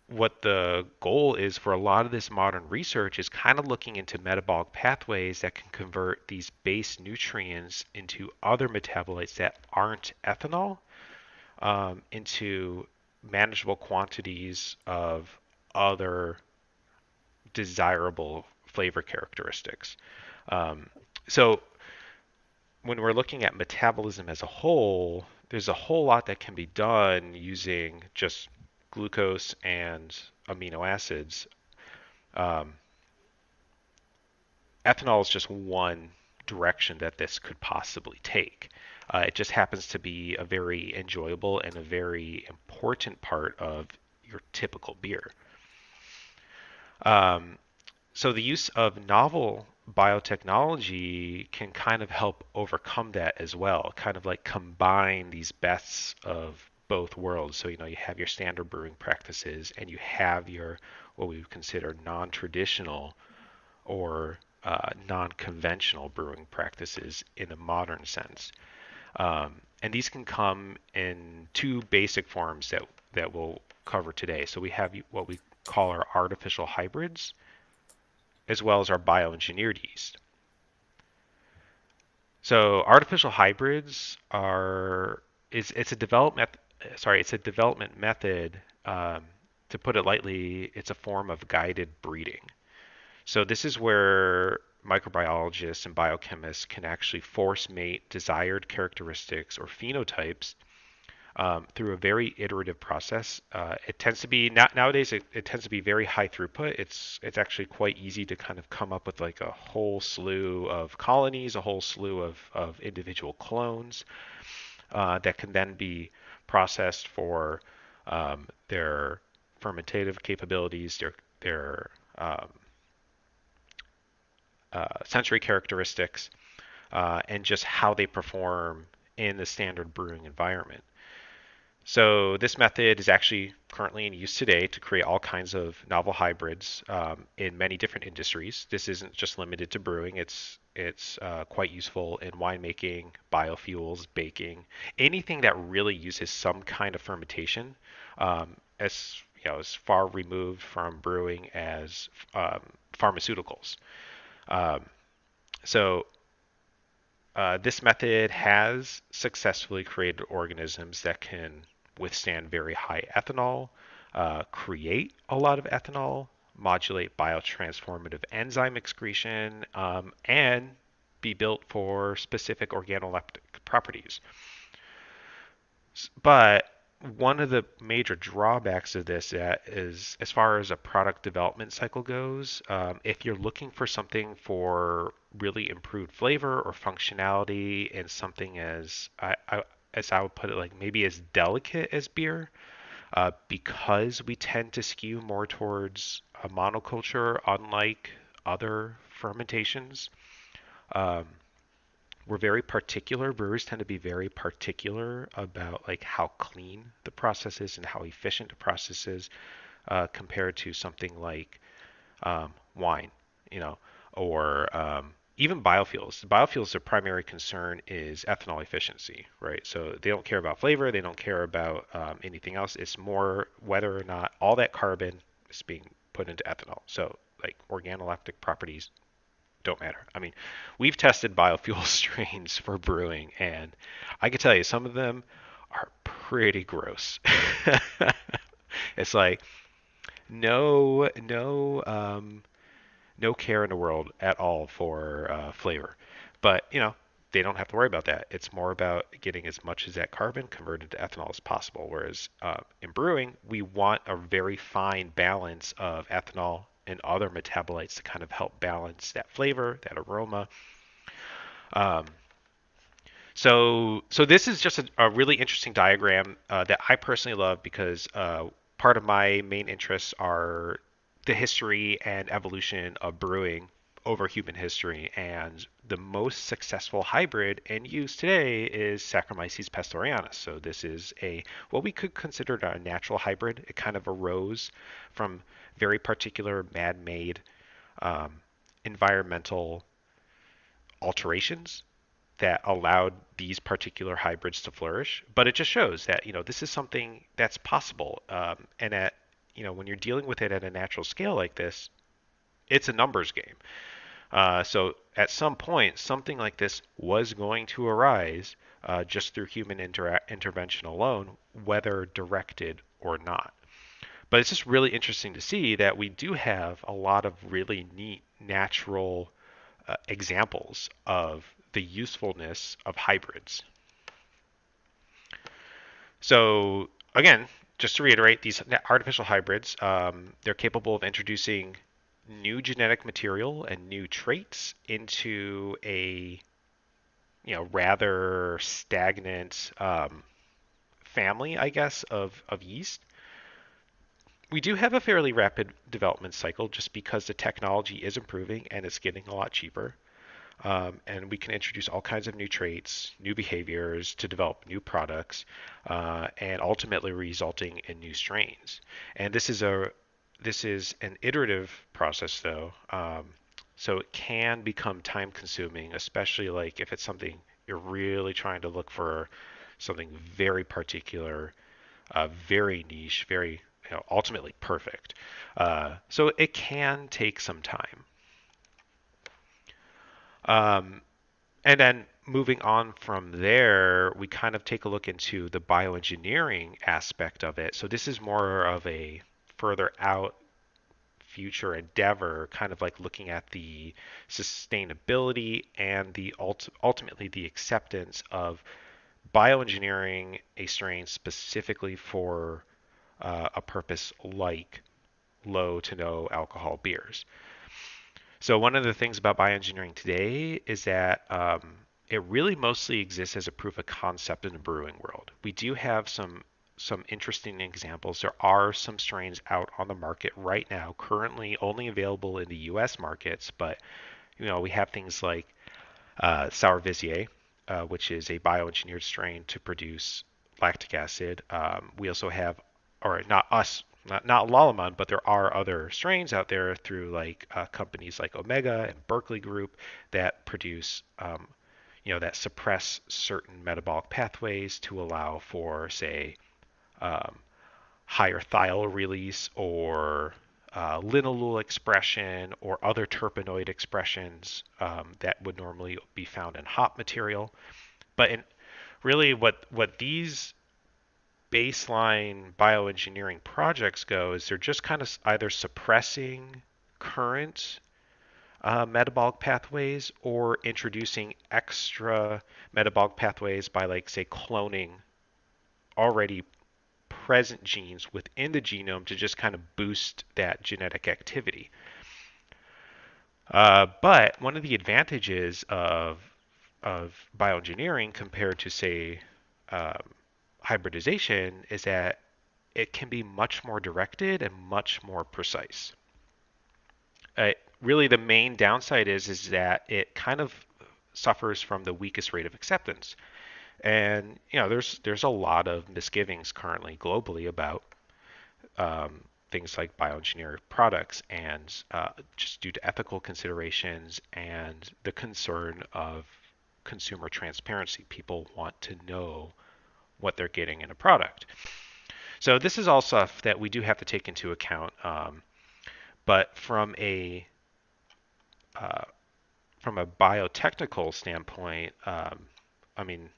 what the goal is for a lot of this modern research is kind of looking into metabolic pathways that can convert these base nutrients into other metabolites that aren't ethanol, um, into manageable quantities of other desirable flavor characteristics. Um, so when we're looking at metabolism as a whole, there's a whole lot that can be done using just glucose and amino acids. Um, ethanol is just one direction that this could possibly take. Uh, it just happens to be a very enjoyable and a very important part of your typical beer. Um, So the use of novel biotechnology can kind of help overcome that as well, kind of like combine these bests of both worlds. So, you know, you have your standard brewing practices and you have your, what we would consider non-traditional or uh, non-conventional brewing practices in a modern sense. Um, and these can come in two basic forms that, that we'll cover today. So we have what we call our artificial hybrids, as well as our bioengineered yeast. So artificial hybrids are, it's, it's a development, sorry, it's a development method, um, to put it lightly, it's a form of guided breeding. So this is where microbiologists and biochemists can actually force mate desired characteristics or phenotypes Um, through a very iterative process. Uh, it tends to be, not, nowadays, it, it tends to be very high throughput. It's, it's actually quite easy to kind of come up with like a whole slew of colonies, a whole slew of, of individual clones uh, that can then be processed for um, their fermentative capabilities, their, their um, uh, sensory characteristics, uh, and just how they perform in the standard brewing environment. So this method is actually currently in use today to create all kinds of novel hybrids um, in many different industries. This isn't just limited to brewing. It's, it's uh, quite useful in winemaking, biofuels, baking, anything that really uses some kind of fermentation, um, as, you know, as far removed from brewing as um, pharmaceuticals. Um, so... Uh, this method has successfully created organisms that can withstand very high ethanol, uh, create a lot of ethanol, modulate biotransformative enzyme excretion, um, and be built for specific organoleptic properties. But one of the major drawbacks of this is, as far as a product development cycle goes, um, if you're looking for something for really improved flavor or functionality, and something as I, I as I would put it, like maybe as delicate as beer, uh, because we tend to skew more towards a monoculture, unlike other fermentations. Um, We're very particular. Brewers tend to be very particular about like how clean the process is and how efficient the process is, uh, compared to something like um, wine, you know, or um, even biofuels. Biofuels, their primary concern is ethanol efficiency, right? So they don't care about flavor. They don't care about um, anything else. It's more whether or not all that carbon is being put into ethanol. So like organoleptic properties don't matter. I mean, we've tested biofuel strains for brewing, and I can tell you some of them are pretty gross. It's like no, no, um, no care in the world at all for uh, flavor. But you know, they don't have to worry about that. It's more about getting as much as that carbon converted to ethanol as possible. Whereas uh, in brewing, we want a very fine balance of ethanol and other metabolites to kind of help balance that flavor, that aroma. Um, so, so this is just a, a really interesting diagram uh, that I personally love, because uh, part of my main interests are the history and evolution of brewing over human history. And the most successful hybrid in use today is Saccharomyces pastorianus. So this is a, what we could consider a natural hybrid. It kind of arose from very particular man-made um, environmental alterations that allowed these particular hybrids to flourish. But it just shows that, you know, this is something that's possible. Um, and at, you know, when you're dealing with it at a natural scale like this, it's a numbers game. Uh, so at some point, something like this was going to arise uh, just through human inter intervention alone, whether directed or not. But it's just really interesting to see that we do have a lot of really neat natural uh, examples of the usefulness of hybrids. So again, just to reiterate, these artificial hybrids, um, they're capable of introducing new genetic material and new traits into a, you know, rather stagnant um, family, I guess, of, of yeast. We do have a fairly rapid development cycle just because the technology is improving and it's getting a lot cheaper. Um, and we can introduce all kinds of new traits, new behaviors to develop new products, uh, and ultimately resulting in new strains. And this is a This is an iterative process, though, um, so it can become time-consuming, especially like if it's something you're really trying to look for, something very particular, uh, very niche, very, you know, ultimately perfect. Uh, so it can take some time. Um, and then moving on from there, we kind of take a look into the bioengineering aspect of it. So this is more of a further out future endeavor, kind of like looking at the sustainability and the ult ultimately the acceptance of bioengineering a strain specifically for uh, a purpose like low to no alcohol beers. So one of the things about bioengineering today is that um, it really mostly exists as a proof of concept in the brewing world. We do have some some interesting examples. There are some strains out on the market right now, currently only available in the U S markets, but you know, we have things like uh, Sour Vizier, uh, which is a bioengineered strain to produce lactic acid. Um, we also have, or not us, not, not Lallemand, but there are other strains out there through like uh, companies like Omega and Berkeley Group that produce um, you know, that suppress certain metabolic pathways to allow for, say, Um, higher thiol release or uh, linalool expression or other terpenoid expressions um, that would normally be found in hop material. But in really what, what these baseline bioengineering projects go is they're just kind of either suppressing current uh, metabolic pathways or introducing extra metabolic pathways by, like, say, cloning already present genes within the genome to just kind of boost that genetic activity. Uh, but one of the advantages of, of bioengineering compared to, say, um, hybridization is that it can be much more directed and much more precise. Uh, really, the main downside is, is that it kind of suffers from the weakest rate of acceptance. And, you know, there's there's a lot of misgivings currently globally about um, things like bioengineered products, and uh, just due to ethical considerations and the concern of consumer transparency. People want to know what they're getting in a product. So this is all stuff that we do have to take into account. Um, but from a uh, from a biotechnical standpoint, um, I mean,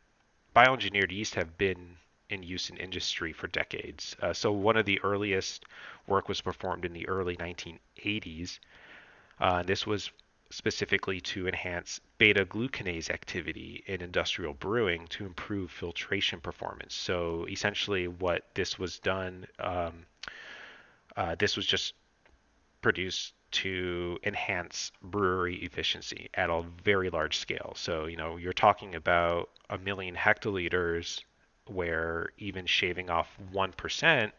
bioengineered yeast have been in use in industry for decades. Uh, so one of the earliest work was performed in the early nineteen eighties. Uh, this was specifically to enhance beta-glucanase activity in industrial brewing to improve filtration performance. So essentially what this was done, um, uh, this was just produced to enhance brewery efficiency at a very large scale. So, you know, you're talking about a million hectoliters, where even shaving off one percent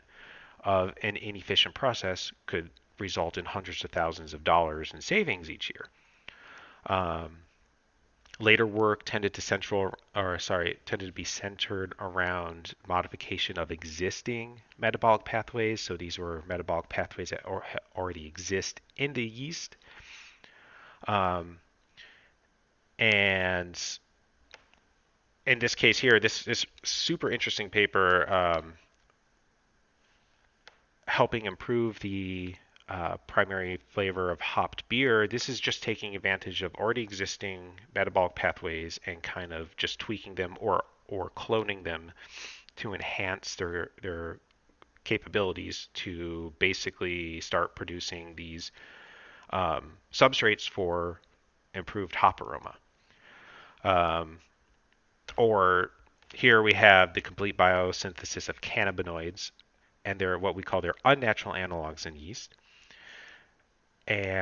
of an inefficient process could result in hundreds of thousands of dollars in savings each year. Um, later work tended to central, or sorry, tended to be centered around modification of existing metabolic pathways. So these were metabolic pathways that or, already exist in the yeast. Um, and in this case here, this this super interesting paper um, helping improve the Uh, primary flavor of hopped beer. This is just taking advantage of already existing metabolic pathways and kind of just tweaking them or or cloning them to enhance their their capabilities to basically start producing these um, substrates for improved hop aroma. Um, or here we have the complete biosynthesis of cannabinoids and their what we call their unnatural analogs in yeast,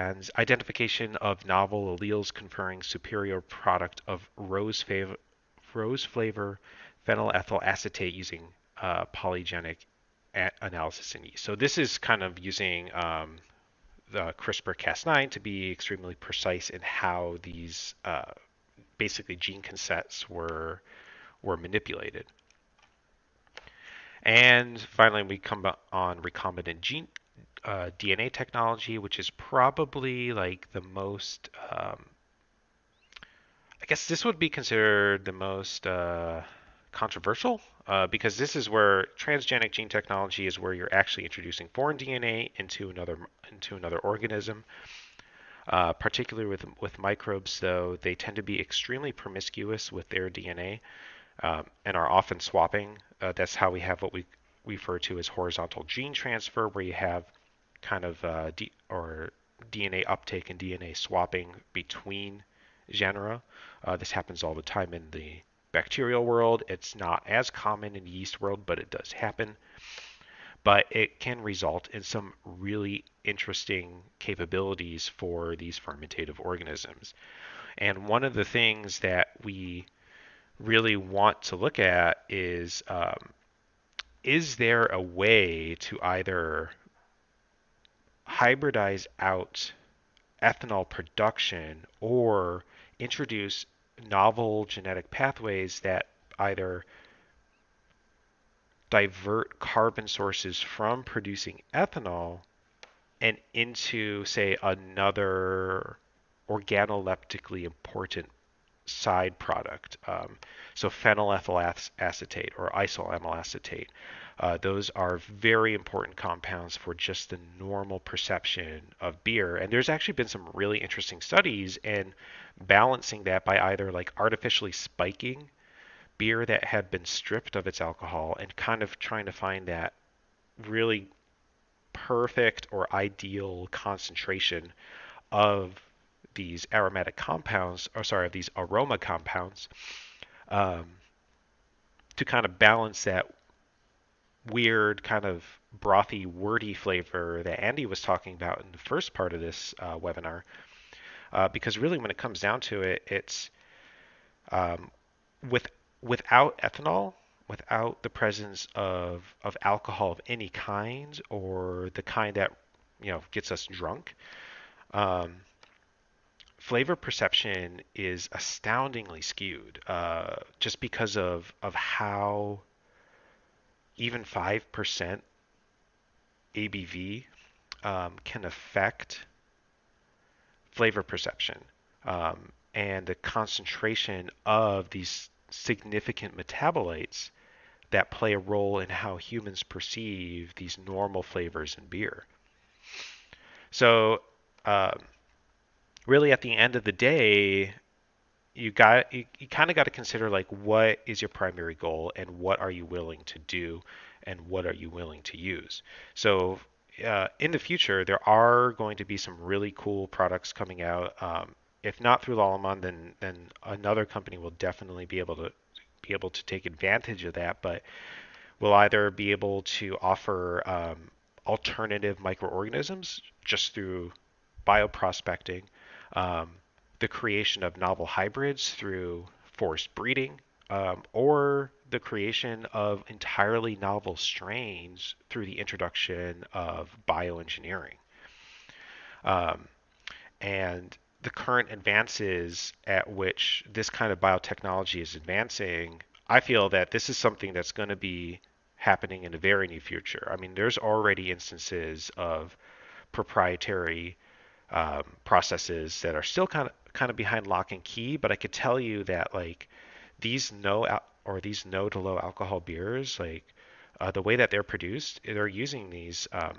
and identification of novel alleles conferring superior product of rose flavor, rose flavor phenylethyl acetate using uh, polygenic analysis in yeast. So this is kind of using um, the CRISPR Cas nine to be extremely precise in how these uh, basically gene cassettes were, were manipulated. And finally, we come on recombinant gene Uh, D N A technology, which is probably like the most, um, I guess this would be considered the most uh, controversial uh, because this is where transgenic gene technology is where you're actually introducing foreign D N A into another into another organism. Uh, particularly with with microbes, though, they tend to be extremely promiscuous with their D N A um, and are often swapping. Uh, that's how we have what we refer to as horizontal gene transfer, where you have kind of uh, D or D N A uptake and D N A swapping between genera. Uh, this happens all the time in the bacterial world. It's not as common in the yeast world, but it does happen. But it can result in some really interesting capabilities for these fermentative organisms. And one of the things that we really want to look at is, um, is there a way to either hybridize out ethanol production or introduce novel genetic pathways that either divert carbon sources from producing ethanol and into, say, another organoleptically important side product. Um, so phenylethyl acetate or isoamyl acetate. Uh, those are very important compounds for just the normal perception of beer. And there's actually been some really interesting studies in balancing that by either like artificially spiking beer that had been stripped of its alcohol and kind of trying to find that really perfect or ideal concentration of these aromatic compounds, or sorry, of these aroma compounds um, to kind of balance that weird kind of brothy, wordy flavor that Andy was talking about in the first part of this uh, webinar. Uh, because really, when it comes down to it, it's um, with without ethanol, without the presence of of alcohol of any kind, or the kind that you know gets us drunk. Um, flavor perception is astoundingly skewed, uh, just because of of how even five percent A B V um, can affect flavor perception, um, and the concentration of these significant metabolites that play a role in how humans perceive these normal flavors in beer. So um, really at the end of the day, you got you, you kind of got to consider, like, what is your primary goal and what are you willing to do and what are you willing to use. So Uh, in the future, there are going to be some really cool products coming out. Um, if not through Lallemand, then then another company will definitely be able to be able to take advantage of that. But we'll either be able to offer um, alternative microorganisms just through bioprospecting, um, the creation of novel hybrids through forced breeding, um, or the creation of entirely novel strains through the introduction of bioengineering. Um, and the current advances at which this kind of biotechnology is advancing, I feel that this is something that's going to be happening in the very near future. I mean, there's already instances of proprietary um, processes that are still kind of kind of behind lock and key, but I could tell you that, like, these no out or these no to low alcohol beers, like uh, the way that they're produced, they're using these um,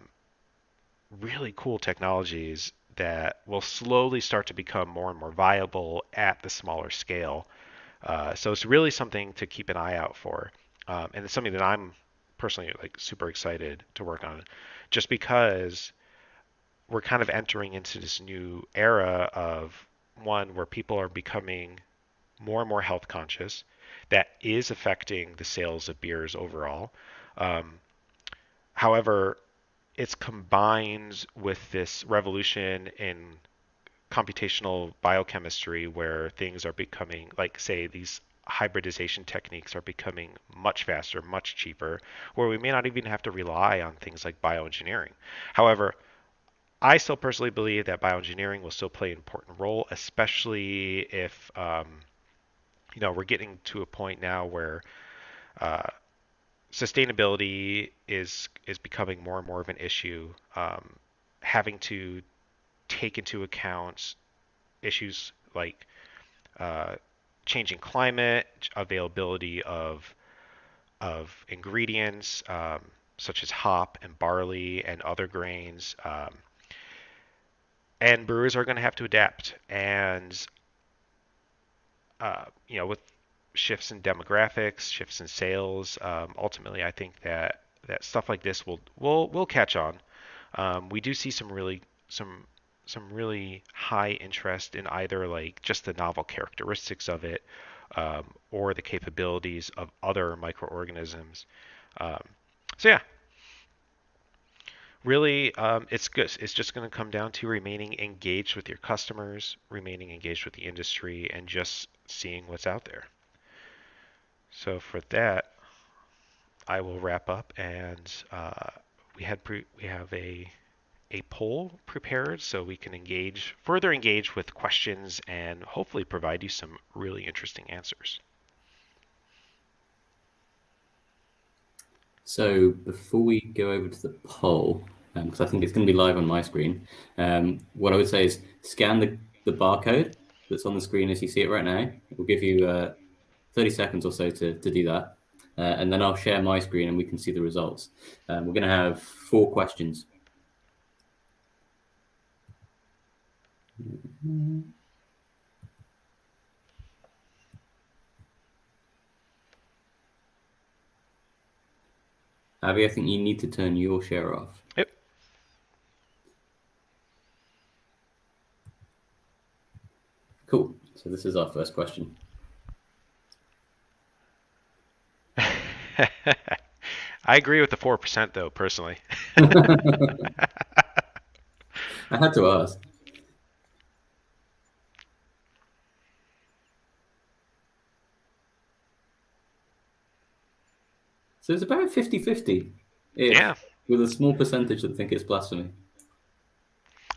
really cool technologies that will slowly start to become more and more viable at the smaller scale. Uh, so it's really something to keep an eye out for. Um, and it's something that I'm personally, like, super excited to work on, just because we're kind of entering into this new era of one where people are becoming more and more health conscious. That is affecting the sales of beers overall. Um, however, it's combined with this revolution in computational biochemistry, where things are becoming, like, say, these hybridization techniques are becoming much faster, much cheaper, where we may not even have to rely on things like bioengineering. However, I still personally believe that bioengineering will still play an important role, especially if... Um, You know, we're getting to a point now where uh, sustainability is is becoming more and more of an issue, um, having to take into account issues like uh, changing climate, availability of of ingredients um, such as hop and barley and other grains, um, and brewers are going to have to adapt. And Uh, you know, with shifts in demographics, shifts in sales, um, ultimately, I think that that stuff like this will will will catch on. Um, we do see some really some some really high interest in either, like, just the novel characteristics of it, um, or the capabilities of other microorganisms. Um, so yeah, really, um, it's good. It's just going to come down to remaining engaged with your customers, remaining engaged with the industry, and just seeing what's out there. So for that, I will wrap up, and uh, we had pre we have a a poll prepared, so we can engage further engage with questions and hopefully provide you some really interesting answers. So before we go over to the poll, because um, I think it's going to be live on my screen, um, what I would say is scan the the barcode that's on the screen as you see it right now. It will give you uh, thirty seconds or so to, to do that. Uh, and then I'll share my screen and we can see the results. Um, we're going to have four questions. Abby, I think you need to turn your share off. Yep. Cool. So this is our first question. I agree with the four percent though, personally. I had to ask. So it's about fifty fifty. Yeah. With a small percentage that think it's blasphemy.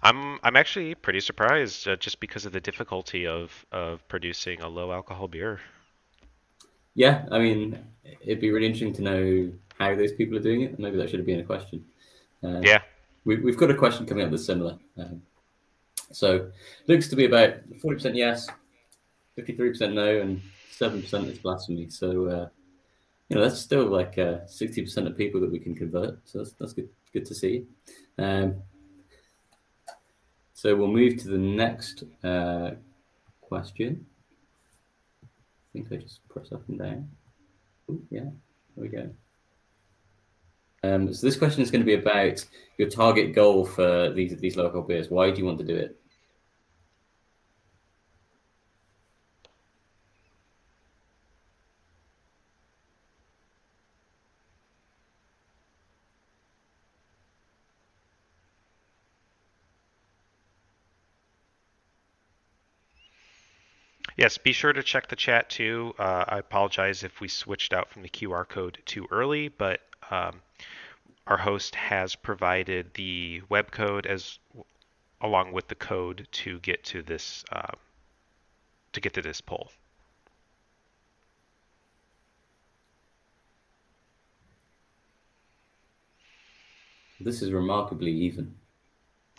I'm I'm actually pretty surprised uh, just because of the difficulty of of producing a low alcohol beer. Yeah, I mean, it'd be really interesting to know how those people are doing it. Maybe that should have been a question. Uh, yeah, we, we've got a question coming up that's similar. Um, so looks to be about forty percent yes, fifty-three percent no, and seven percent is blasphemy. So uh, you know, that's still like uh, sixty percent of people that we can convert. So that's that's good good to see. Um, So we'll move to the next uh, question. I think I just press up and down. Ooh, yeah, there we go. Um, so this question is going to be about your target goal for these these local beers. Why do you want to do it? Yes, be sure to check the chat too. Uh, I apologize if we switched out from the Q R code too early, but um, our host has provided the web code as along with the code to get to this uh, to get to this poll. This is remarkably even.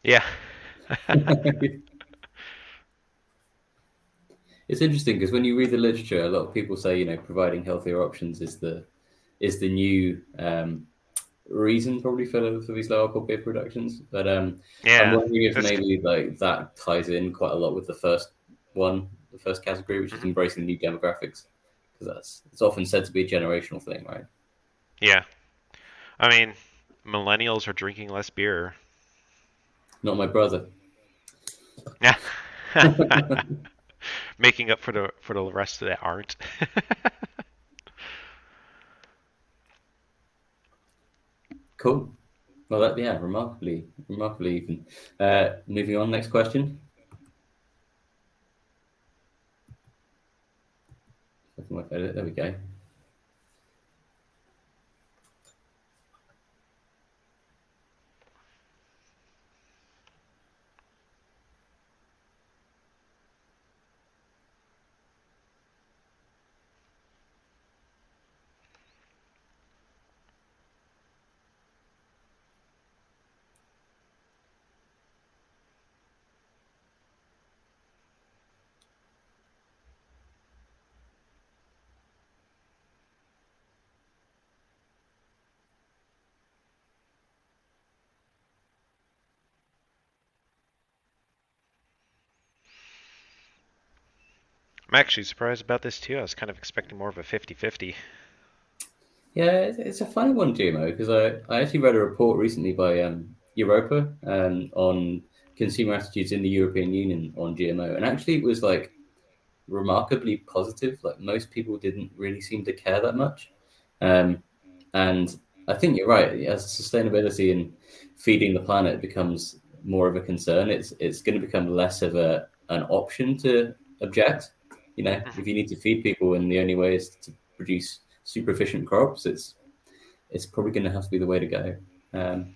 Yeah. It's interesting because when you read the literature, a lot of people say, you know, providing healthier options is the is the new um, reason probably for, for these low alcohol beer productions. But um, yeah, I'm wondering if maybe like that ties in quite a lot with the first one, the first category, which is embracing new demographics, because that's it's often said to be a generational thing, right? Yeah, I mean, millennials are drinking less beer. Not my brother. Yeah. Making up for the for the rest of that aren't. Cool. Well, that, yeah, remarkably, remarkably even. Uh, moving on, next question. I can work at it. There we go. I'm actually surprised about this too. I was kind of expecting more of a fifty fifty. Yeah, it's a funny one, G M O, because I, I actually read a report recently by um, Europa um, on consumer attitudes in the European Union on G M O. And actually it was like remarkably positive. Like most people didn't really seem to care that much. Um, and I think you're right. As sustainability and feeding the planet becomes more of a concern, it's it's going to become less of a an option to object. You know, if you need to feed people and the only way is to produce super efficient crops, it's it's probably going to have to be the way to go. Um,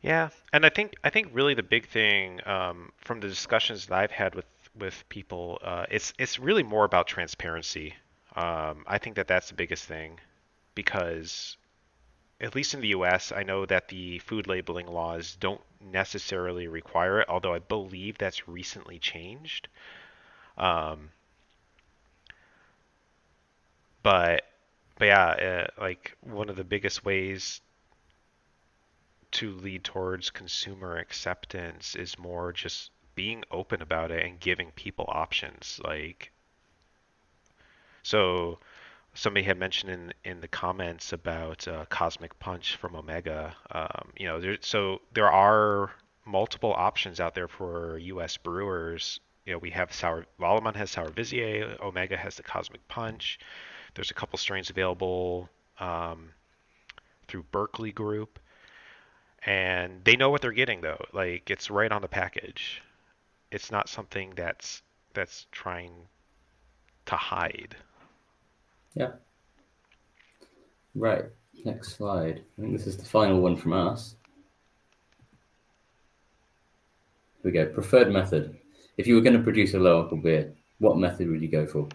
yeah, and I think I think really the big thing um, from the discussions that I've had with with people, uh, it's it's really more about transparency. Um, I think that that's the biggest thing, because at least in the U S, I know that the food labeling laws don't necessarily require it, although I believe that's recently changed. Um, But, but yeah, uh, like one of the biggest ways to lead towards consumer acceptance is more just being open about it and giving people options. Like, so somebody had mentioned in, in the comments about uh, Cosmic Punch from Omega. Um, you know, there, so there are multiple options out there for U S brewers. You know, we have Sour, Lallemand has Sour Vizier, Omega has the Cosmic Punch. There's a couple strains available. Um, through Berkeley Group, and they know what they're getting though. Like, it's right on the package. It's not something that's that's trying to hide. Yeah. Right. Next slide. I think this is the final one from us. Here we go. Preferred method. If you were going to produce a low alcohol beer, what method would you go for?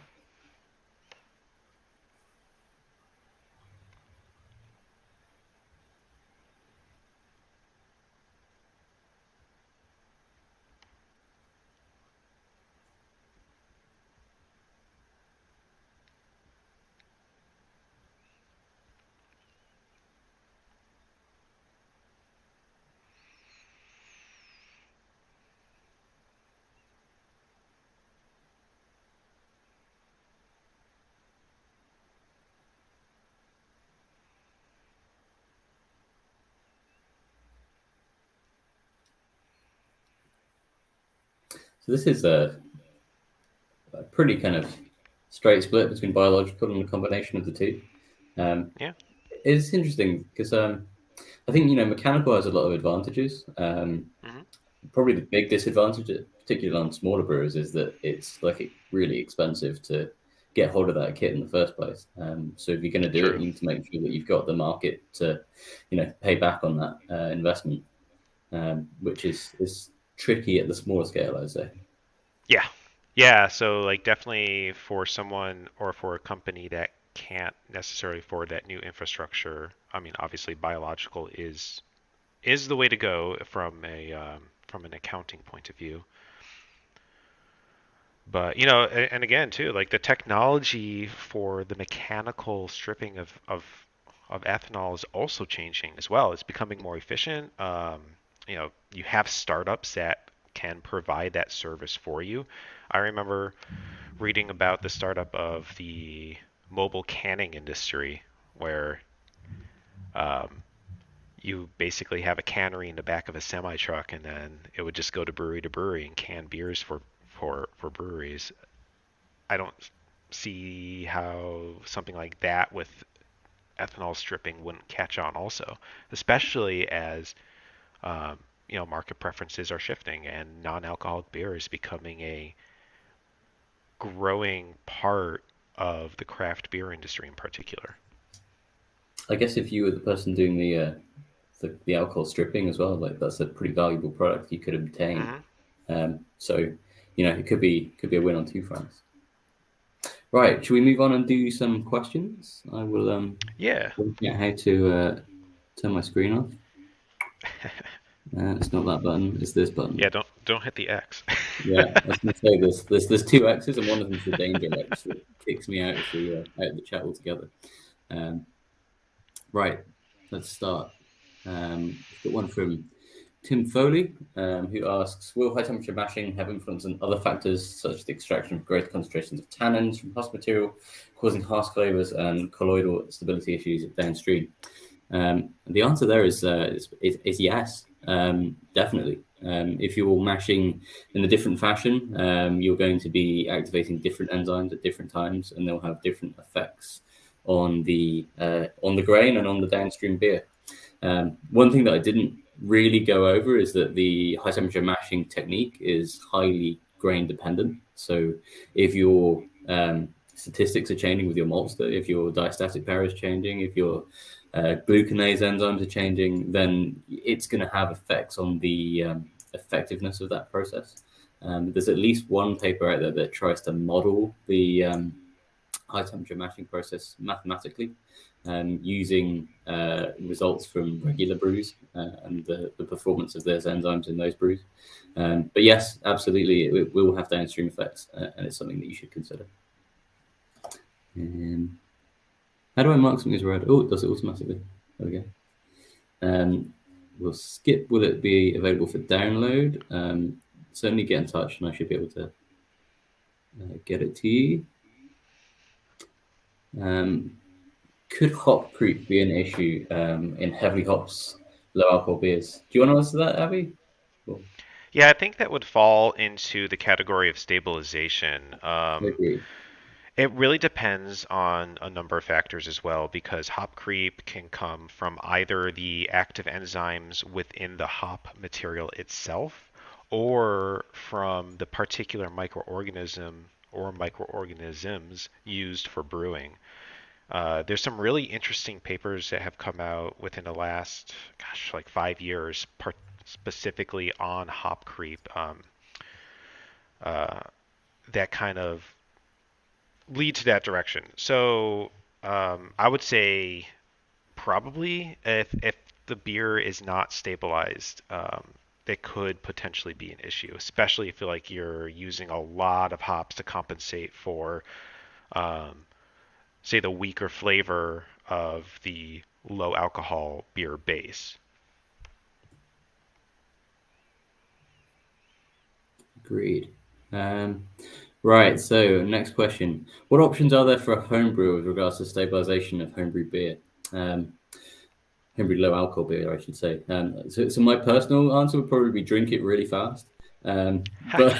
So this is a, a pretty kind of straight split between biological and the combination of the two. Um, yeah, it's interesting because um, I think, you know, mechanical has a lot of advantages. Um, mm-hmm. Probably the big disadvantage, particularly on smaller brewers, is that it's like really expensive to get hold of that kit in the first place. Um, so if you're going to do True. it, you need to make sure that you've got the market to, you know, pay back on that uh, investment, um, which is is. tricky at the smaller scale, I'd say. Yeah. Yeah. So like definitely for someone or for a company that can't necessarily afford that new infrastructure, I mean, obviously biological is, is the way to go from a, um, from an accounting point of view. But, you know, and, and again too, like the technology for the mechanical stripping of, of, of ethanol is also changing as well. It's becoming more efficient. Um, You know, you have startups that can provide that service for you. I remember reading about the startup of the mobile canning industry, where um, you basically have a cannery in the back of a semi truck, and then it would just go to brewery to brewery and can beers for for for breweries. I don't see how something like that with ethanol stripping wouldn't catch on, also, especially as Um, you know, market preferences are shifting and non-alcoholic beer is becoming a growing part of the craft beer industry in particular. I guess if you were the person doing the, uh, the, the alcohol stripping as well, like that's a pretty valuable product you could obtain. Mm-hmm. Um, so, you know, it could be, could be a win on two fronts. Right. Should we move on and do some questions? I will, um, yeah, figure out how to, uh, turn my screen off. Uh, it's not that button, it's this button. Yeah, don't don't hit the X. Yeah, I was gonna say there's there's there's two X's and one of them's the danger X that kicks me out of the uh, out of the chat altogether. Um, right, let's start. Um, got one from Tim Foley, um, who asks: will high temperature mashing have influence on other factors such as the extraction of greater concentrations of tannins from husk material, causing harsh flavors and colloidal stability issues downstream? Um, the answer there is uh, is, is, is yes, um, definitely. Um, if you're mashing in a different fashion, um, you're going to be activating different enzymes at different times, and they'll have different effects on the uh, on the grain and on the downstream beer. Um, one thing that I didn't really go over is that the high temperature mashing technique is highly grain dependent. So if your um, statistics are changing with your maltster, if your diastatic pair is changing, if your Uh, glucanase enzymes are changing, then it's going to have effects on the um, effectiveness of that process. Um, there's at least one paper out there that tries to model the um, high temperature mashing process mathematically, um, using uh, results from regular brews uh, and the, the performance of those enzymes in those brews. Um, but yes, absolutely, it will have downstream effects, uh, and it's something that you should consider. Um, How do I mark something as red? Oh, it does it automatically. There we go. Um, we'll skip. Will it be available for download? Um, certainly get in touch and I should be able to uh, get it to you. Um, could hop creep be an issue um, in heavily hops, low alcohol beers? Do you want to answer that, Abby? Cool. Yeah, I think that would fall into the category of stabilization. Um, I agree. It really depends on a number of factors as well, because hop creep can come from either the active enzymes within the hop material itself or from the particular microorganism or microorganisms used for brewing. Uh, there's some really interesting papers that have come out within the last, gosh, like five years, part specifically on hop creep, um, uh, that kind of lead to that direction. So um, I would say probably if, if the beer is not stabilized, um, that could potentially be an issue, especially if you're like you're using a lot of hops to compensate for, um, say, the weaker flavor of the low alcohol beer base. Agreed. Um, right, so next question. What options are there for a homebrew with regards to stabilization of homebrew beer? Um, homebrew low alcohol beer, I should say. Um, so, so my personal answer would probably be drink it really fast. Um, but,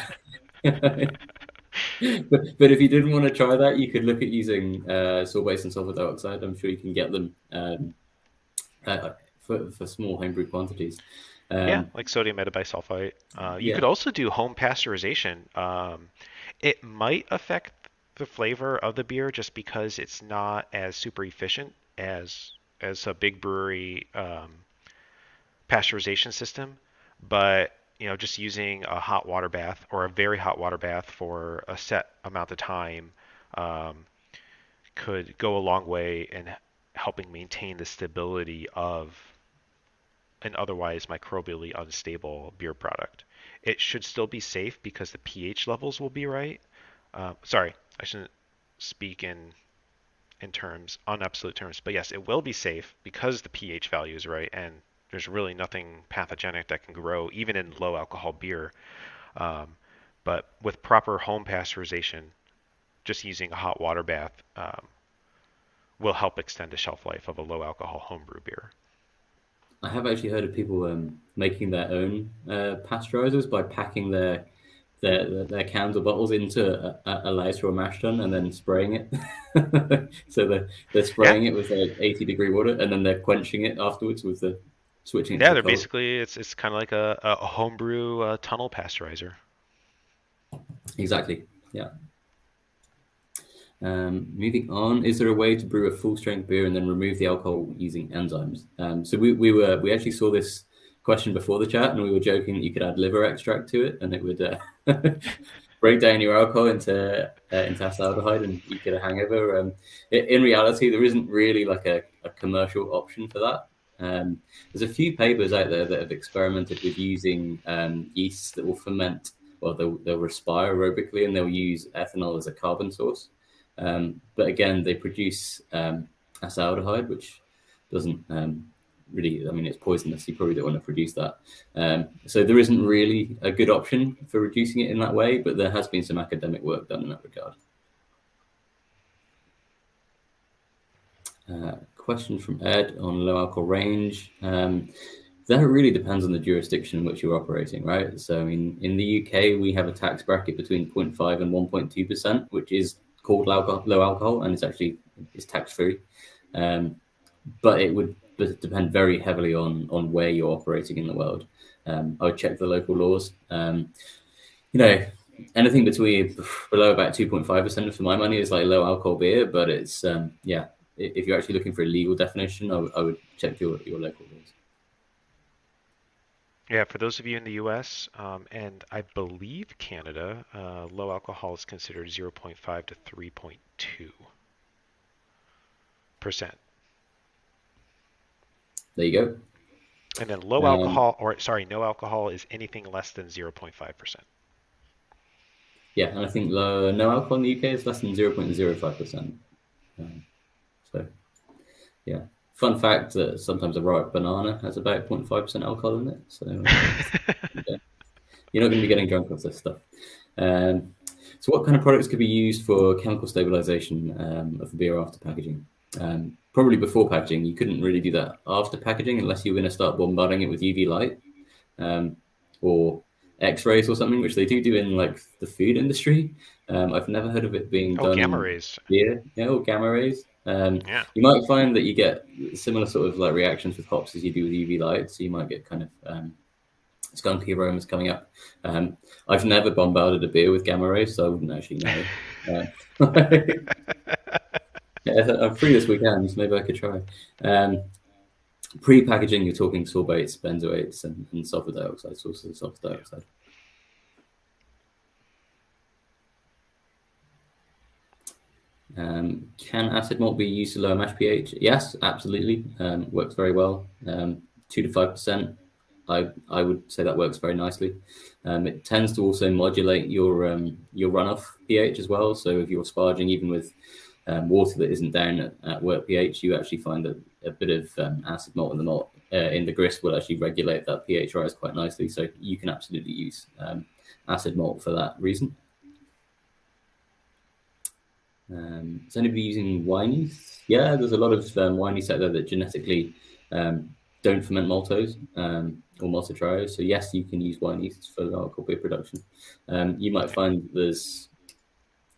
but but if you didn't want to try that, you could look at using uh, sorbates and sulfur dioxide. I'm sure you can get them um, uh, for, for small homebrew quantities. Um, yeah, like sodium metabisulfite. Uh, you yeah. could also do home pasteurization. Um, it might affect the flavor of the beer just because it's not as super efficient as as a big brewery um, pasteurization system. But you know, just using a hot water bath or a very hot water bath for a set amount of time um, could go a long way in helping maintain the stability of an otherwise microbially unstable beer product. It should still be safe because the pH levels will be right. Uh, sorry, I shouldn't speak in in terms, on absolute terms, but yes, it will be safe because the pH value is right and there's really nothing pathogenic that can grow even in low alcohol beer. Um, but with proper home pasteurization, just using a hot water bath um, will help extend the shelf life of a low alcohol homebrew beer. I have actually heard of people um, making their own uh, pasteurizers by packing their their, their cans or bottles into a, a Lysol or a mash tun and then spraying it. So they're, they're spraying yeah. it with like eighty degree water and then they're quenching it afterwards with the switching. Yeah, they're cold. Basically, it's it's kind of like a, a homebrew uh, tunnel pasteurizer. Exactly, yeah. Um, moving on, is there a way to brew a full-strength beer and then remove the alcohol using enzymes? Um, so we, we were we actually saw this question before the chat, and we were joking that you could add liver extract to it, and it would uh, break down your alcohol into uh, into acetaldehyde, and you get a hangover. Um, it, in reality, there isn't really like a, a commercial option for that. Um, there's a few papers out there that have experimented with using um, yeasts that will ferment, well, they'll, they'll respire aerobically, and they'll use ethanol as a carbon source. Um, but again, they produce um, acetaldehyde, which doesn't um, really, I mean, it's poisonous. You probably don't want to produce that. Um, so there isn't really a good option for reducing it in that way, but there has been some academic work done in that regard. Uh, question from Ed on low alcohol range. Um, that really depends on the jurisdiction in which you're operating, right? So, I mean, in the U K, we have a tax bracket between zero point five and one point two percent, which is called low alcohol, and it's actually it's tax-free, um, but it would depend very heavily on on where you're operating in the world. Um, I would check the local laws. Um, you know, anything between below about two point five percent for my money is like low alcohol beer, but it's um, yeah. If you're actually looking for a legal definition, I, I would check your your local laws. Yeah, for those of you in the U S um, and I believe Canada, uh, low alcohol is considered zero point five to three point two percent. There you go. And then low um, alcohol, or sorry, no alcohol is anything less than zero point five percent. Yeah, and I think low, no alcohol in the U K is less than zero point zero five percent. Um, so, yeah. Fun fact that sometimes a ripe banana has about zero point five percent alcohol in it. So yeah. You're not going to be getting drunk off this stuff. Um, so what kind of products could be used for chemical stabilization um, of the beer after packaging? Um, probably before packaging. You couldn't really do that after packaging unless you were going to start bombarding it with U V light um, or X-rays or something, which they do do in like the food industry. Um, I've never heard of it being oh, done. Gamma rays. Yeah, yeah, or gamma rays. Um, yeah. You might find that you get similar sort of like reactions with hops as you do with U V light. So you might get kind of um, skunky aromas coming up. Um, I've never bombarded a beer with gamma rays, so I wouldn't actually know. Uh, yeah, I'm free this weekend, so maybe I could try. Um, Pre-packaging, you're talking sorbates, benzoates, and, and sulfur dioxide, sources of sulfur dioxide. Um, can acid malt be used to lower mash pH? Yes, absolutely. Um, works very well. Um, two to five percent. I I would say that works very nicely. Um, it tends to also modulate your um, your runoff pH as well. So if you're sparging, even with um, water that isn't down at, at work pH, you actually find that a bit of um, acid malt in the malt uh, in the grist will actually regulate that pH rise quite nicely. So you can absolutely use um, acid malt for that reason. Um, is anybody using wineys? Yeah, there's a lot of um, wineys out there that genetically um, don't ferment maltose um, or maltotriose. So yes, you can use wineys for alcohol beer production. Um, you might find there's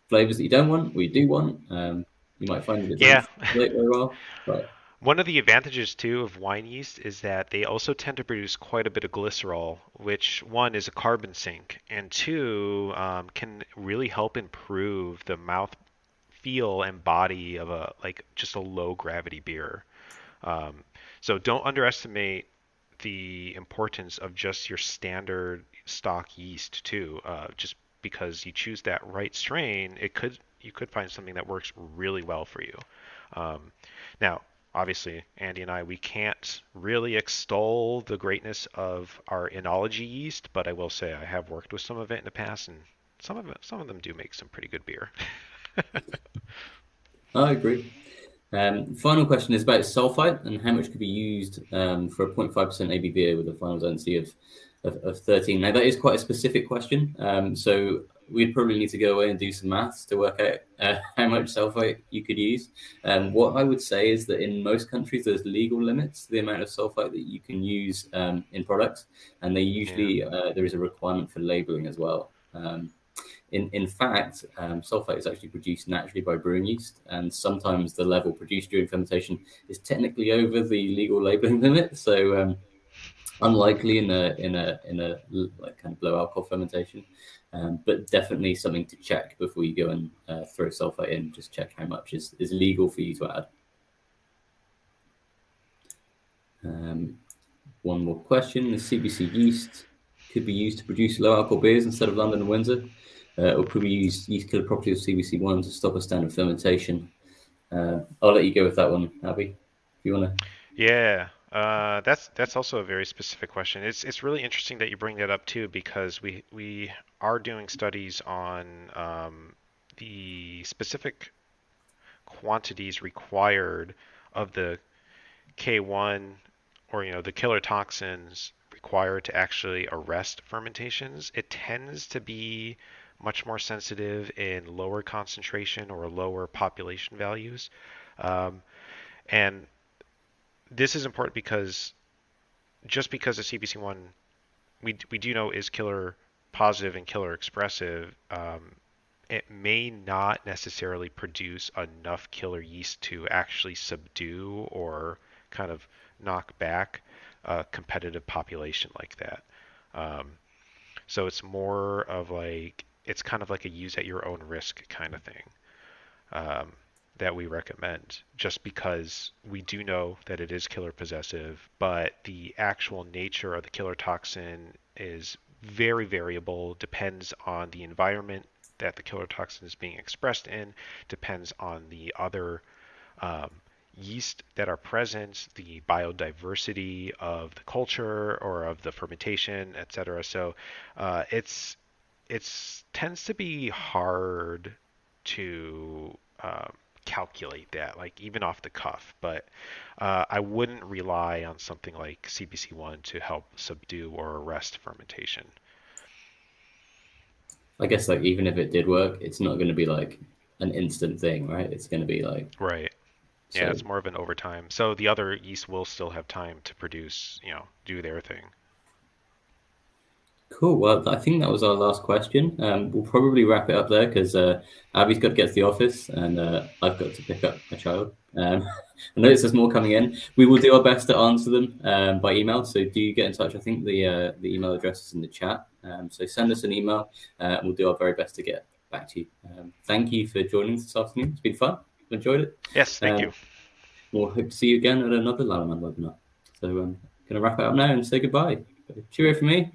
flavors that you don't want, or you do want. Um, you might find that it yeah. doesn't very well, but one of the advantages, too, of wine yeast is that they also tend to produce quite a bit of glycerol, which, one, is a carbon sink, and two, um, can really help improve the mouth feel and body of a, like, just a low-gravity beer. Um, so don't underestimate the importance of just your standard stock yeast, too. Uh, just because you choose that right strain, it could you could find something that works really well for you. Um, now, obviously, Andy and I, we can't really extol the greatness of our enology yeast, but I will say I have worked with some of it in the past, and some of it, some of them do make some pretty good beer. I agree. Um, final question is about sulfite and how much could be used um, for a zero point five percent A B V with a final density of, of, of thirteen. Now, that is quite a specific question, um, so we'd probably need to go away and do some maths to work out uh, how much sulfite you could use. Um, what I would say is that in most countries, there's legal limits to the amount of sulfite that you can use um, in products. And they usually, yeah. uh, there is a requirement for labeling as well. Um, in, in fact, um, sulfite is actually produced naturally by brewing yeast. And sometimes the level produced during fermentation is technically over the legal labeling limit. So um, unlikely in a, in a, in a like kind of low alcohol fermentation. Um, but definitely something to check before you go and uh, throw sulfite in. Just check how much is, is legal for you to add. Um, one more question. The C B C yeast could be used to produce low alcohol beers instead of London and Windsor, uh, or could we use yeast killer property of C B C one to stop a standard fermentation? Uh, I'll let you go with that one, Abby, if you want to. Yeah. Uh, that's that's also a very specific question. It's it's really interesting that you bring that up too, because we we are doing studies on um, the specific quantities required of the K one, or you know the killer toxins required to actually arrest fermentations. It tends to be much more sensitive in lower concentration or lower population values, um, and this is important because just because a C B C one, we, we do know is killer positive and killer expressive, um, it may not necessarily produce enough killer yeast to actually subdue or kind of knock back a competitive population like that. Um, so it's more of like, it's kind of like a use at your own risk kind of thing. Um, that we recommend, just because we do know that it is killer possessive, but the actual nature of the killer toxin is very variable, depends on the environment that the killer toxin is being expressed in, depends on the other um, yeast that are present, the biodiversity of the culture or of the fermentation, et cetera. So uh, it's it's tends to be hard to um, calculate that, like even off the cuff, but uh, I wouldn't rely on something like C B C one to help subdue or arrest fermentation. I guess like even if it did work, it's not going to be like an instant thing, right? It's going to be like right. So... yeah, it's more of an overtime. So the other yeast will still have time to produce, you know, do their thing. Cool. Well, I think that was our last question. Um, we'll probably wrap it up there because uh, Abby's got to get to the office and uh, I've got to pick up a child. Um, I notice there's more coming in. We will do our best to answer them um, by email. So do get in touch. I think the uh, the email address is in the chat. Um, so send us an email uh, and we'll do our very best to get back to you. Um, thank you for joining us this afternoon. It's been fun. Enjoyed it. Yes, thank um, you. We'll hope to see you again at another Lallemand webinar. So I'm um, going to wrap it up now and say goodbye. Cheerio for me.